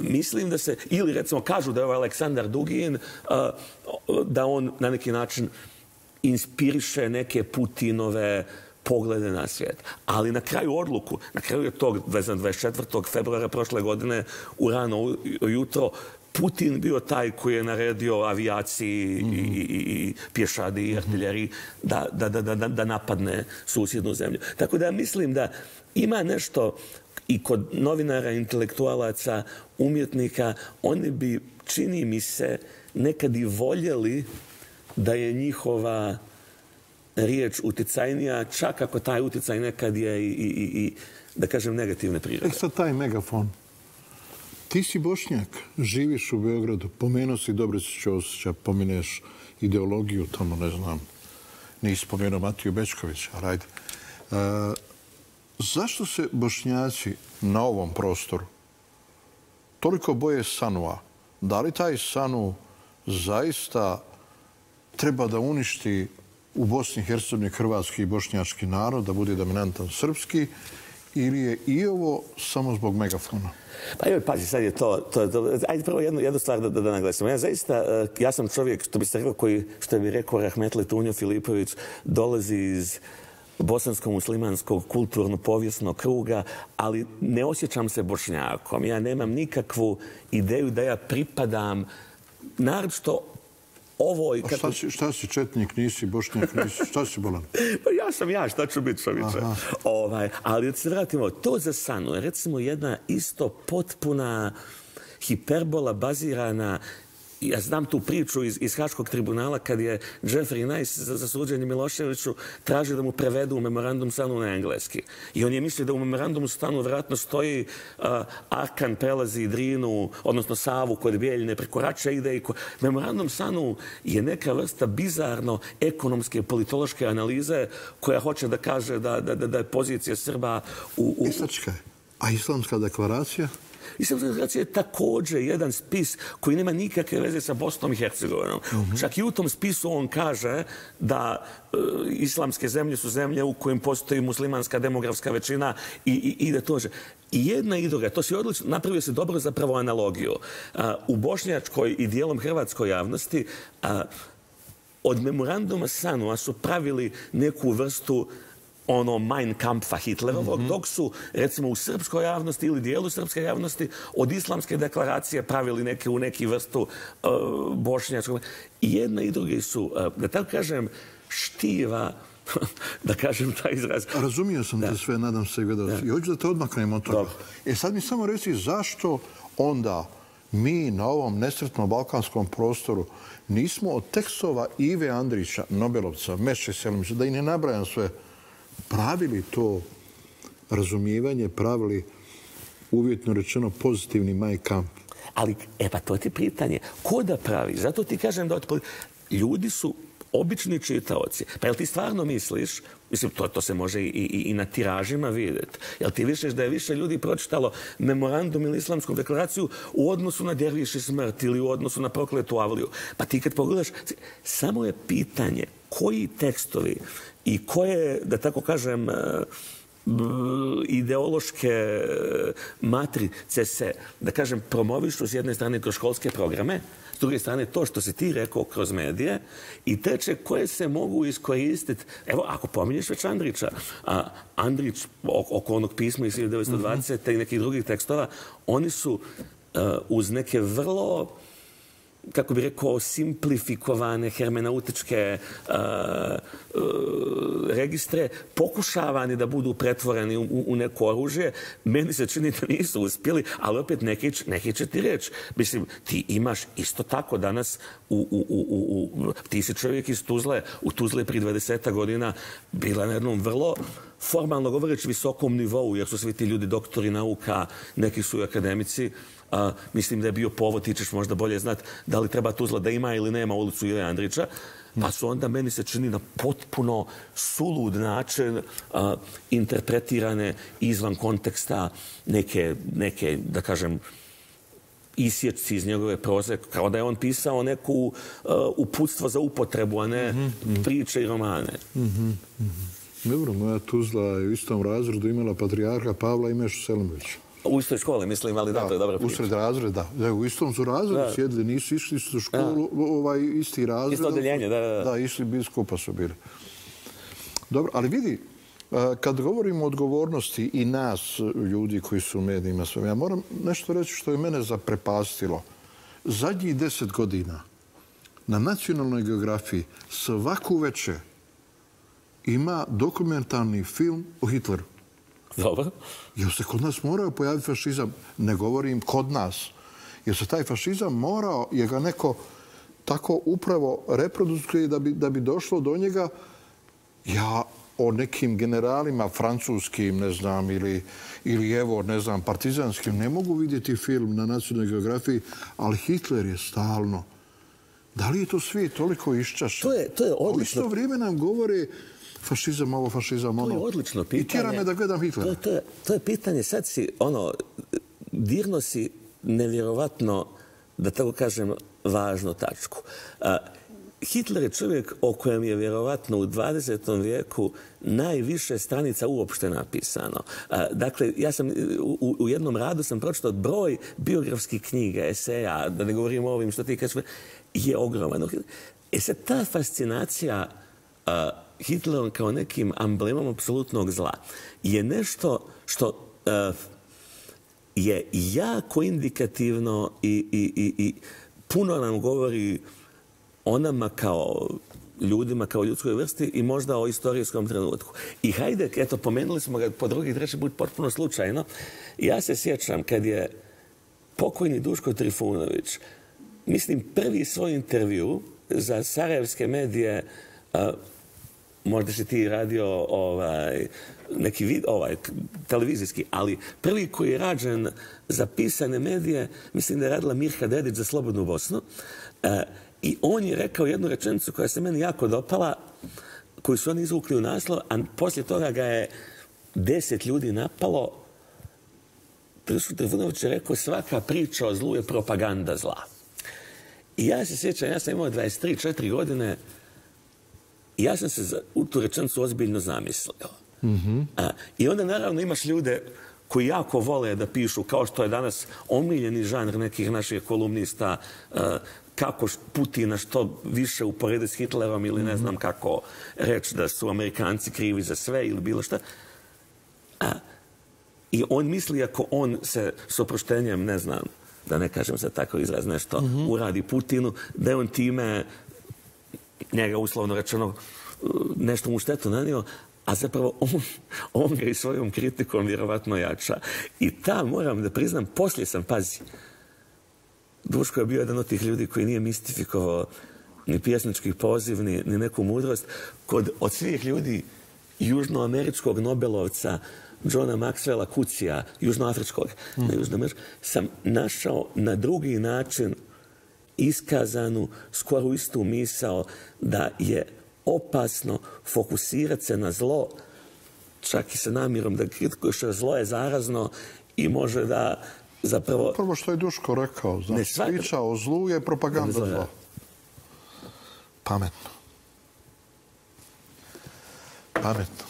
Mislim da se, ili recimo kažu da je ovaj Aleksandar Dugin, da on na neki način inspiriše neke Putinove poglede na svijet. Ali na kraju odluku, na kraju je tog dvadeset četvrtog februara prošle godine u rano jutro Putin bio taj koji je naredio avijaciji i pješadi i artiljeriji da napadne susjednu zemlju. Tako da mislim da ima nešto i kod novinara, intelektualaca, umjetnika, oni bi, čini mi se, nekad i voljeli da je njihova riječ uticajnija, čak ako taj uticaj nekad je i, da kažem, negativne prirode. E sad taj megafon. Ti si Bošnjak, živiš u Beogradu, pomenuo si Dobricu Ćosića, pomeneš ideologiju tamo, ne znam, nisi pomenuo Matiju Bećkovića, rajde. Zašto se Bošnjaci na ovom prostoru toliko boje Sanua? Da li taj Sanu zaista treba da uništi u Bosni i Hercegovini hrvatski i bošnjački narod, da bude dominantan srpski, ili je i ovo samo zbog megafona? Pa joj, pazi, sad je to... Ajde, prvo jednu stvar da naglasim. Ja zaista, ja sam čovjek, što bi se rekao, koji, što bi rekao Rahmetli Tunjo Filipović, dolazi iz bosansko-muslimanskog kulturno-povijesnog kruga, ali ne osjećam se Bošnjakom. Ja nemam nikakvu ideju da ja pripadam naročito ovoj... A šta si četnik, nisi Bošnjak, nisi? Šta si Bolan? Pa ja sam ja, šta ću biti, čovječe. Ali da se vratimo, to za Sanu je recimo jedna isto potpuna hiperbola bazirana... Ja znam tu priču iz Haškog tribunala kad je Jeffrey Nice za suđenje Miloševiću tražio da mu prevedu memorandum Stanu na engleski. I on je mislio da u memorandumu Stanu vjerojatno stoji Arkan prelazi Drinu, odnosno Savu kod Bijeljine, preko Rača ide. Memorandum Stanu je neka vrsta bizarno ekonomske i politološke analize koja hoće da kaže da je pozicija Srba u... Islačka, a islamska deklaracija? Islamska deklaracija je također jedan spis koji nema nikakve veze sa Bosnom i Hercegovinom. Čak i u tom spisu on kaže da islamske zemlje su zemlje u kojim postoji muslimanska demografska većina i da tože. I jedna i druga. To si odlično, napravio se dobro zapravo analogiju. U bošnjačkoj i dijelom hrvatskoj javnosti od memoranduma Sanua su pravili neku vrstu ono Mein Kampfa Hitlerovog, dok su, recimo, u srpskoj javnosti ili dijelu srpske javnosti od islamske deklaracije pravili neke u neki vrstu bošnjačkog. I jedna i drugi su, da tako kažem, štiva, da kažem taj izraz. Razumio sam te sve, nadam se i gledalci. I hoću da te odmaknem od toga. E sad mi samo reci zašto onda mi na ovom nesretnom balkanskom prostoru nismo od tekstova Ive Andrića, Nobelovca, Meše Selimovića, da i ne nabrajam sve, pravili to razumijevanje, pravili uvjetno rečeno pozitivni Mein Kampf. Ali, e pa to ti pitanje. Ko da pravi? Zato ti kažem da ljudi su obični čitaoci. Pa jel ti stvarno misliš, mislim, to se može i na tiražima vidjeti, jel ti misliš da je više ljudi pročitalo memorandum ili islamsku deklaraciju u odnosu na derviš i smrt ili u odnosu na prokletu avliju? Pa ti kad pogledaš, samo je pitanje koji tekstovi i koje, da tako kažem, ideološke matrice se, da kažem, promovišu s jedne strane kroz školske programe, s druge strane to što si ti rekao kroz medije i teče koje se mogu iskoristiti. Evo, ako pominješ već Andrića, Andrić oko onog pisma iz hiljadu devetsto dvadesete i nekih drugih tekstova, oni su uz neke vrlo, kako bi rekao, simplifikovane hermenautičke registre, pokušavani da budu pretvoreni u neko oružje. Meni se čini da nisu uspjeli, ali opet neki će ti reći. Mislim, ti imaš isto tako danas, ti si čovjek iz Tuzle, u Tuzle prije dvadeset godina bila na jednom vrlo, formalno govoreći, visokom nivou, jer su svi ti ljudi doktori nauka, neki su i akademici. Mislim da je bio povod, ti ćeš možda bolje znat da li treba Tuzla da ima ili nema ulicu Ive Andrića, pa su onda, meni se čini, na potpuno sulud način interpretirane izvan konteksta neke, da kažem, isječci iz njegove proze, kao da je on pisao neku uputstvo za upotrebu, a ne priče i romane. Dobro, moja Tuzla je u istom razredu imala patrijarha Pavla i Mešu Selimovića. U istoj školi, mislim, ali da, to je dobra priča. Usred razreda, da. U istom su razredu sjedili, nisu išli istu školu, isti razred. Isto odeljenje, da. Da, išli bili, skupa su bili. Dobro, ali vidi, kad govorimo o odgovornosti i nas, ljudi koji su u medijima, ja moram nešto reći što je mene zaprepastilo. Zadnjih deset godina na Nacionalnoj geografiji svaku večer ima dokumentarni film o Hitleru. Dobro. Jer se kod nas morao pojaviti fašizam, ne govorim kod nas, jer se taj fašizam morao, jer ga neko tako upravo reprodukuje da bi došlo do njega. Ja o nekim generalima francuskim, ne znam, ili evo, ne znam, partizanskim, ne mogu vidjeti film na Nacionalnoj geografiji, ali Hitler je stalno. Da li je to svijet toliko iščašen? To je odlično. U isto vrijeme nam govore fašizam, ovo fašizam, ono. To je odlično pitanje. I tjera me da gledam Hitlera. To je pitanje, sad si, ono, dirno si nevjerovatno, da tako kažem, važnu tačku. Hitler je čovjek o kojem je vjerovatno u dvadesetom vijeku najviše stranica uopšte napisano. Dakle, ja sam u, u jednom radu sam pročitao broj biografskih knjiga, eseja, da ne govorimo o ovim što ti kažeš, je ogroman. E sad, ta fascinacija uh, Hitlerom kao nekim amblemom apsolutnog zla je nešto što uh, je jako indikativno i, i, i, i puno nam govori o nama kao ljudima, kao ljudskoj vrsti i možda o istorijskom trenutku. I hajde, eto, pomenuli smo ga po drugi, treći put potpuno slučajno. Ja se sjećam kad je pokojni Duško Trifunović, mislim, prvi svoj intervju za sarajevske medije, a, možda si ti radio ovaj, neki vid, ovaj, televizijski, ali prvi koji je rađen za pisane medije, mislim da je radila Emir Hadžihafizbegović za Slobodnu Bosnu, a, i on je rekao jednu rečenicu koja se meni jako dopala, koju su oni izvukli u naslov, a poslije toga ga je deset ljudi napalo. Duško Trifunović je rekao, svaka priča o zlu je propaganda zla. I ja se sjećam, ja sam imao dvadeset tri, dvadeset četiri godine, i ja sam se u tu rečenicu ozbiljno zamislio. I onda naravno imaš ljude koji jako vole da pišu, kao što je danas omiljeni žanr nekih naših kolumnista, kako Putina što više uporede s Hitlerom ili ne znam kako reći da su Amerikanci krivi za sve ili bilo šta. I on misli ako on se s oproštenjem, ne znam, da ne kažem se tako izraz, nešto uradi Putinu, da je on time njega uslovno rečeno nešto mu štetu nanio, a zapravo on ga i svojom kritikom vjerovatno jača. I ta, moram da priznam, poslije sam, pazi, Duško je bio jedan od tih ljudi koji nije mistifikovao ni pjesnički poziv, ni neku mudrost. Kod od svih ljudi južnoameričkog Nobelovca, Johna Maxwella Kucija, južnoafričkog, sam našao na drugi način iskazanu, skoro istu misao da je opasno fokusirati se na zlo, čak i sa namjerom da kritikuješ, zlo je zarazno i može da zapravo... Prvo što je Duško rekao, znači, priča o zlu je propaganda zla. Pametno. Pametno.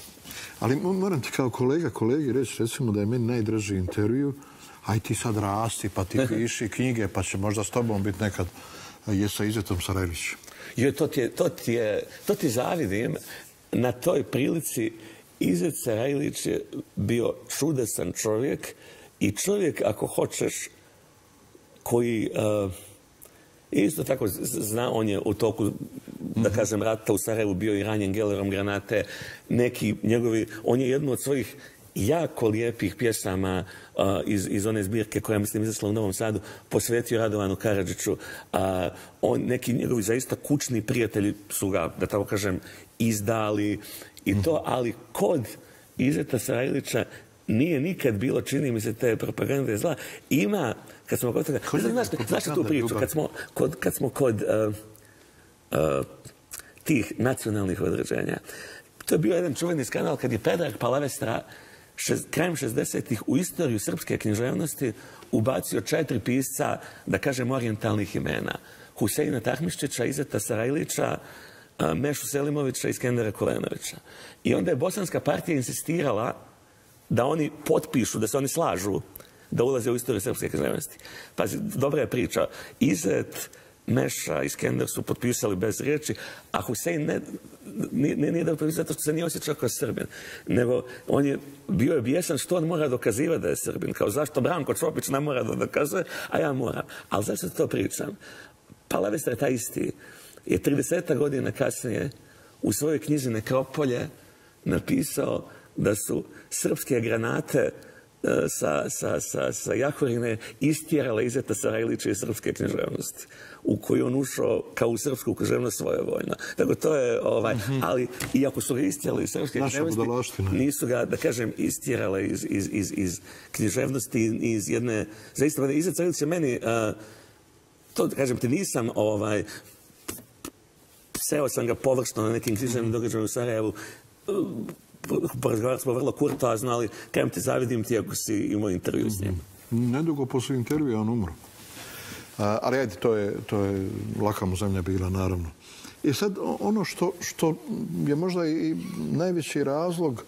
Ali moram ti kao kolega, kolegi reći, recimo da je meni najdraži intervju, aj ti sad rasti, pa ti piši knjige, pa će možda s tobom biti nekad, je sa Izetom Sarajlićem. Joj, to ti zavidim. Na toj prilici Izet Sarajlić je bio čudesan čovjek i čovjek, ako hoćeš, koji isto tako zna, on je u toku, da kažem, rata u Sarajevu bio i ranjen gelerom granate. Neki njegovi, on je jednu od svojih jako lijepih pjesama iz one zbirke koja, mislim, izašla u Novom Sadu, posvetio Radovanu Karadžiću. Neki njegovi zaista kućni prijatelji su ga, da tako kažem, izdali i to, ali kod Izeta Sarajlića nije nikad bilo, čini mi se, te propagande zla. Ima, kad smo kod toga... Znaš tu priču, kad smo kod tih nacionalnih određenja, to je bio jedan čuveni skandal kad je Predrag Palavestra krajem šezdesetih u istoriju srpske književnosti ubacio četiri pisca, da kažem, orijentalnih imena. Huseina Tahmiščića, Izeta Sarajlića, Mešu Selimovića i Iskendera Kulenovića. I onda je Bosanska partija insistirala da oni potpišu, da se oni slažu da ulaze u istoriju srpske književnosti. Pazi, dobra je priča. Izet, Meša i Iskender su potpisali bez riječi, a Husein nije da potpisao zato što se nije osjećao kao Srbin. Nego on je bio bijesan što on mora dokazivati da je Srbin. Kao zašto Branko Čopić ne mora da dokazuje, a ja moram. Ali zašto to pričam? Palavestra je taj isti. Je trideseta godina kasnije u svojoj knjizi Nekropolje napisao da su srpske granate sa Jahorine istjerala Izeta Sarajlića iz srpske književnosti, u koju on ušao kao u srpsku književnost svojevojno. Tako to je, ali iako su ga istjerali iz srpske književnosti, nisu ga, da kažem, istjerale iz književnosti, iz jedne, zaista, Izet Sarajlić je meni, to da kažem ti nisam, seo sam ga površno na nekim književnim događajima u Sarajevu, razgovarali smo vrlo kurtoazno, ali kajem ti zavidim ti ako si imao intervju s njim. Nedugo posle intervjua on umro. Ali ajde, to je laka mu zemlja bila, naravno. I sad ono što je možda i najveći razlog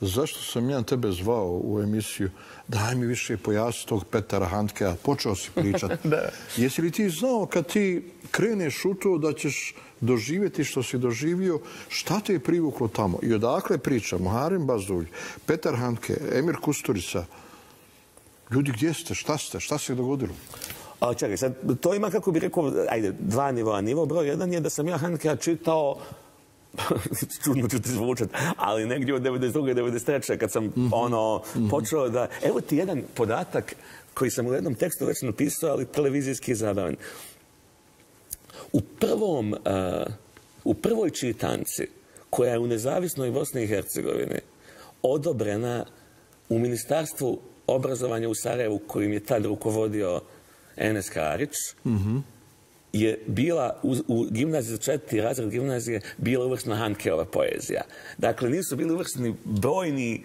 zašto sam ja tebe zvao u emisiju, daj mi više pojasni tog Petera Handkea, počeo si pričati. Jesi li ti znao kad ti kreneš u to da ćeš doživjeti što si doživio, šta te je privuklo tamo? I odakle priča Muharem Bazdulj, Peter Handke, Emir Kusturica, ljudi gdje ste, šta ste, šta se je dogodilo? Čekaj, sad to ima, kako bih rekao, ajde, dva nivoa. Nivo broj jedan je da sam ja Handkea čitao, čudno ću ti zvučati, ali negdje od devedeset druge do devedeset treće kad sam počeo da... Evo ti jedan podatak koji sam u jednom tekstu već napisao, ali televizijski je zabavan. U prvoj čitanci, koja je u nezavisnoj Bosni i Hercegovini odobrena u Ministarstvu obrazovanja u Sarajevu, kojim je tad rukovodio Enes Karić, je bila u gimnaziji za četiri razred gimnazije bila uvrštena Handkeova poezija. Dakle, nisu bili uvršteni brojni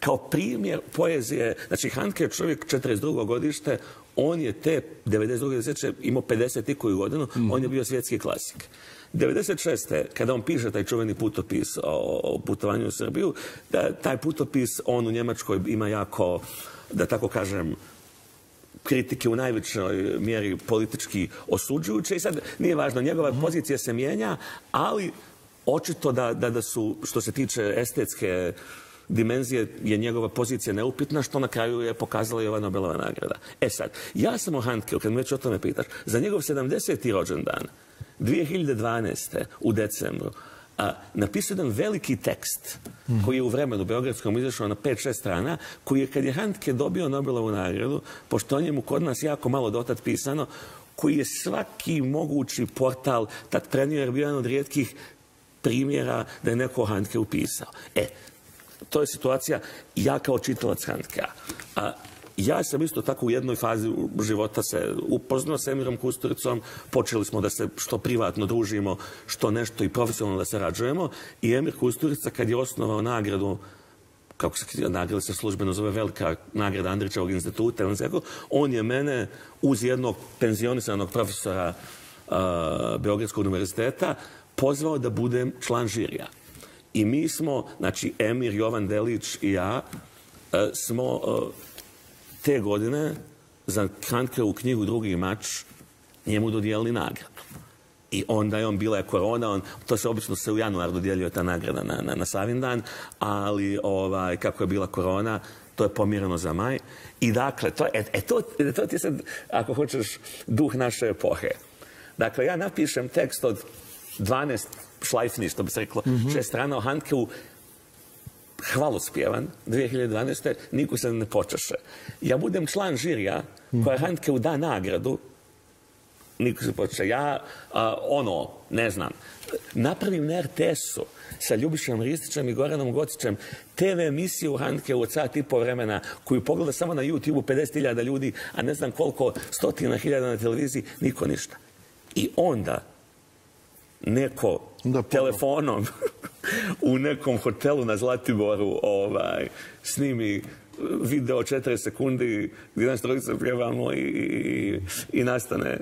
kao primjer poezije. Znači, Handke je čovjek četrdeset drugo godište, on je te devedeset druge imao pedeset i koju godinu, on je bio svjetski klasik. devedeset šeste kada on piše taj čuveni putopis o putovanju u Srbiju, taj putopis on u Njemačkoj ima jako, da tako kažem, kritike u najvećoj mjeri politički osuđujuće i sad nije važno, njegova pozicija se mijenja, ali očito da su, što se tiče estetske dimenzije, je njegova pozicija neupitna, što na kraju je pokazala i ova Nobelova nagrada. E sad, ja sam o Handkeu, kad me već o tome pitaš, za njegov sedamdeseti rođendan, dvije hiljade dvanaeste u decembru, napisao jedan veliki tekst koji je u Vremenu beogradskom izašao na pet šest strana, koji je, kad je Handke dobio Nobelovu nagradu, pošto o njemu kod nas jako malo dotad pisano, koji je svaki mogući portal tad prenio, jer bio jedan od rijetkih primjera da je neko Handke upisao. E, to je situacija, ja kao čitalac Handkea. Ja sam isto tako u jednoj fazi života se upoznao s Emirom Kusturicom, počeli smo da se što privatno družimo, što nešto i profesionalno da sarađujemo, i Emir Kusturica kad je osnovao nagradu, kako se nagrada se službeno zove, velika nagrada Andrićevog instituta, on je mene uz jednog penzionisanog profesora Beogradskog univerziteta pozvao da budem član žirija. I mi smo, znači Emir, Jovan Delić i ja, smo... Te godine za Handkeovu knjigu Drugi mač njemu dodijelili nagradu. I onda je on, bila je korona, to se obično se u januar dodijelio ta nagrada na Savindan, ali kako je bila korona, to je pomirano za maj. I dakle, to ti je sad, ako hoćeš, duh naše epohe. Dakle, ja napišem tekst od dvanaest šlajfni, što bi se reklo, šest strana o Handkeu, hvalospjevan, dvije hiljade dvanaeste niko se ne počeše. Ja budem član žirija koja Handkeu da nagradu, niko se počeše. Ja, ono, ne znam, napravim na er te esu sa Ljubišom Ristićem i Goranom Gocićem te ve emisiju Handkeu od sat i po vremena, koju pogleda samo na YouTube-u pedeset hiljada ljudi, a ne znam koliko, stotina hiljada na televiziji, niko ništa. I onda neko telefonom u nekom hotelu na Zlatiboru snimi video četiri sekundi gdje nas trojica pjevamo i nastane.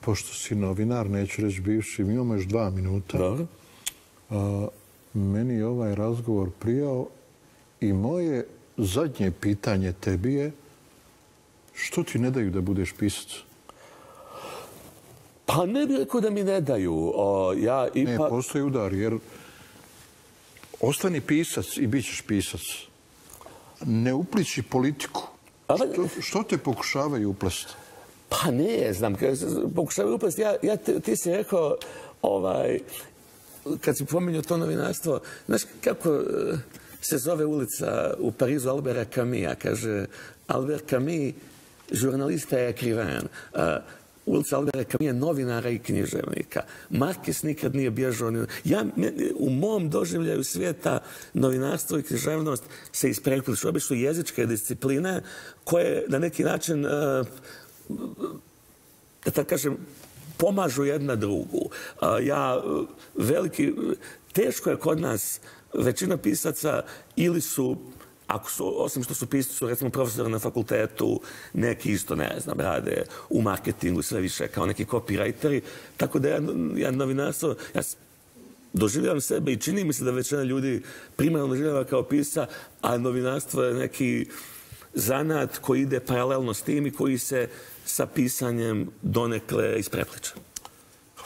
Pošto si novinar, neću reći bivši, mi imamo još dva minuta. Meni je ovaj razgovor prijao i moje zadnje pitanje tebi je što ti ne daju da budeš pisac? Pa ne bih rekao da mi ne daju. Ne, postoji udar, jer ostani pisac i bit ćeš pisac. Ne upliči politiku. Što te pokušavaju uplesti? Pa ne znam, pokušavaju uplesti. Ti si rekao, kad si pominjao to novinarstvo, znaš kako se zove ulica u Parizu Albera Camusa? Kaže, Albert Camus, žurnalista je krivan. Ulica Albera Camusa, novinara i književnika. Markes nikad nije bježao. U mom doživljaju svijeta novinarstvo i književnost se isprepliču. Obično jezičke discipline koje na neki način, da tako kažem, pomažu jedna drugu. Ja veliki... Teško je kod nas, većina pisaca ili su, ako su, osim što su pisci, su recimo profesori na fakultetu, neki isto, ne znam, rade u marketingu, sve više, kao neki copywriteri. Tako da ja, ja novinarstvo, ja doživljavam sebe i čini mi se da većina ljudi primarno doživljava kao pisca, a novinarstvo je neki zanat koji ide paralelno s tim i koji se sa pisanjem donekle isprepliče.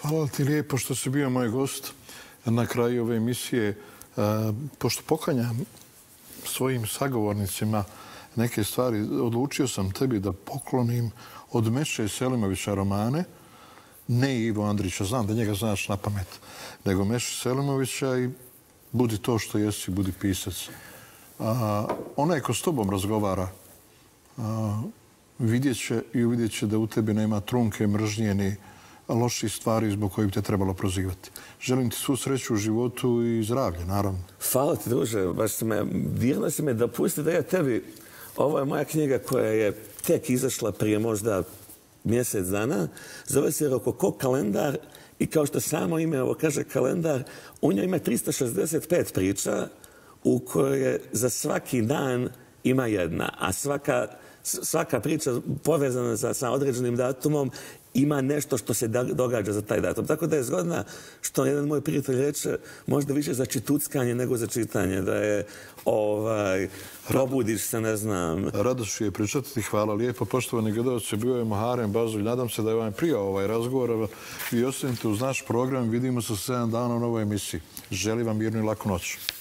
Hvala ti lijepo što si bio moj gost na kraju ove emisije. Pošto poklanjam svojim sagovornicima neke stvari, odlučio sam tebi da poklonim od Meše Selimovića romane, ne Ivo Andrića, znam da njega znaš na pamet, nego Meše Selimovića i budi to što jesi, budi pisac. Onaj ko s tobom razgovara vidjet će i uvidjet će da u tebi nema trunke, mržnje ni loših stvari zbog kojih bi te trebalo prozivati. Želim ti svu sreću u životu i zdravlje, naravno. Hvala ti, druže. Baš si me, dirno si me da pusti da ja tebi... Ovo je moja knjiga koja je tek izašla prije možda mjesec dana. Zove se Rokoko kalendar i kao što samo ime ovo kaže kalendar, u njoj ima tristo šezdeset pet priča u kojoj za svaki dan ima jedna, a svaka... Svaka priča povezana sa određenim datumom ima nešto što se događa za taj datum. Tako da je zgodna, što jedan moj prijatelj reče, možda više za čituckanje nego za čitanje. Da je, ovaj, probudiš se, ne znam. Rado ću je pričati, hvala lijepo. Poštovani gledalci, bio je Muharem Bazdulj. Nadam se da je vam prijao ovaj razgovor. I ostanite uz naš program. Vidimo se sedam dana u novoj emisiji. Želim vam mirnu i laku noć.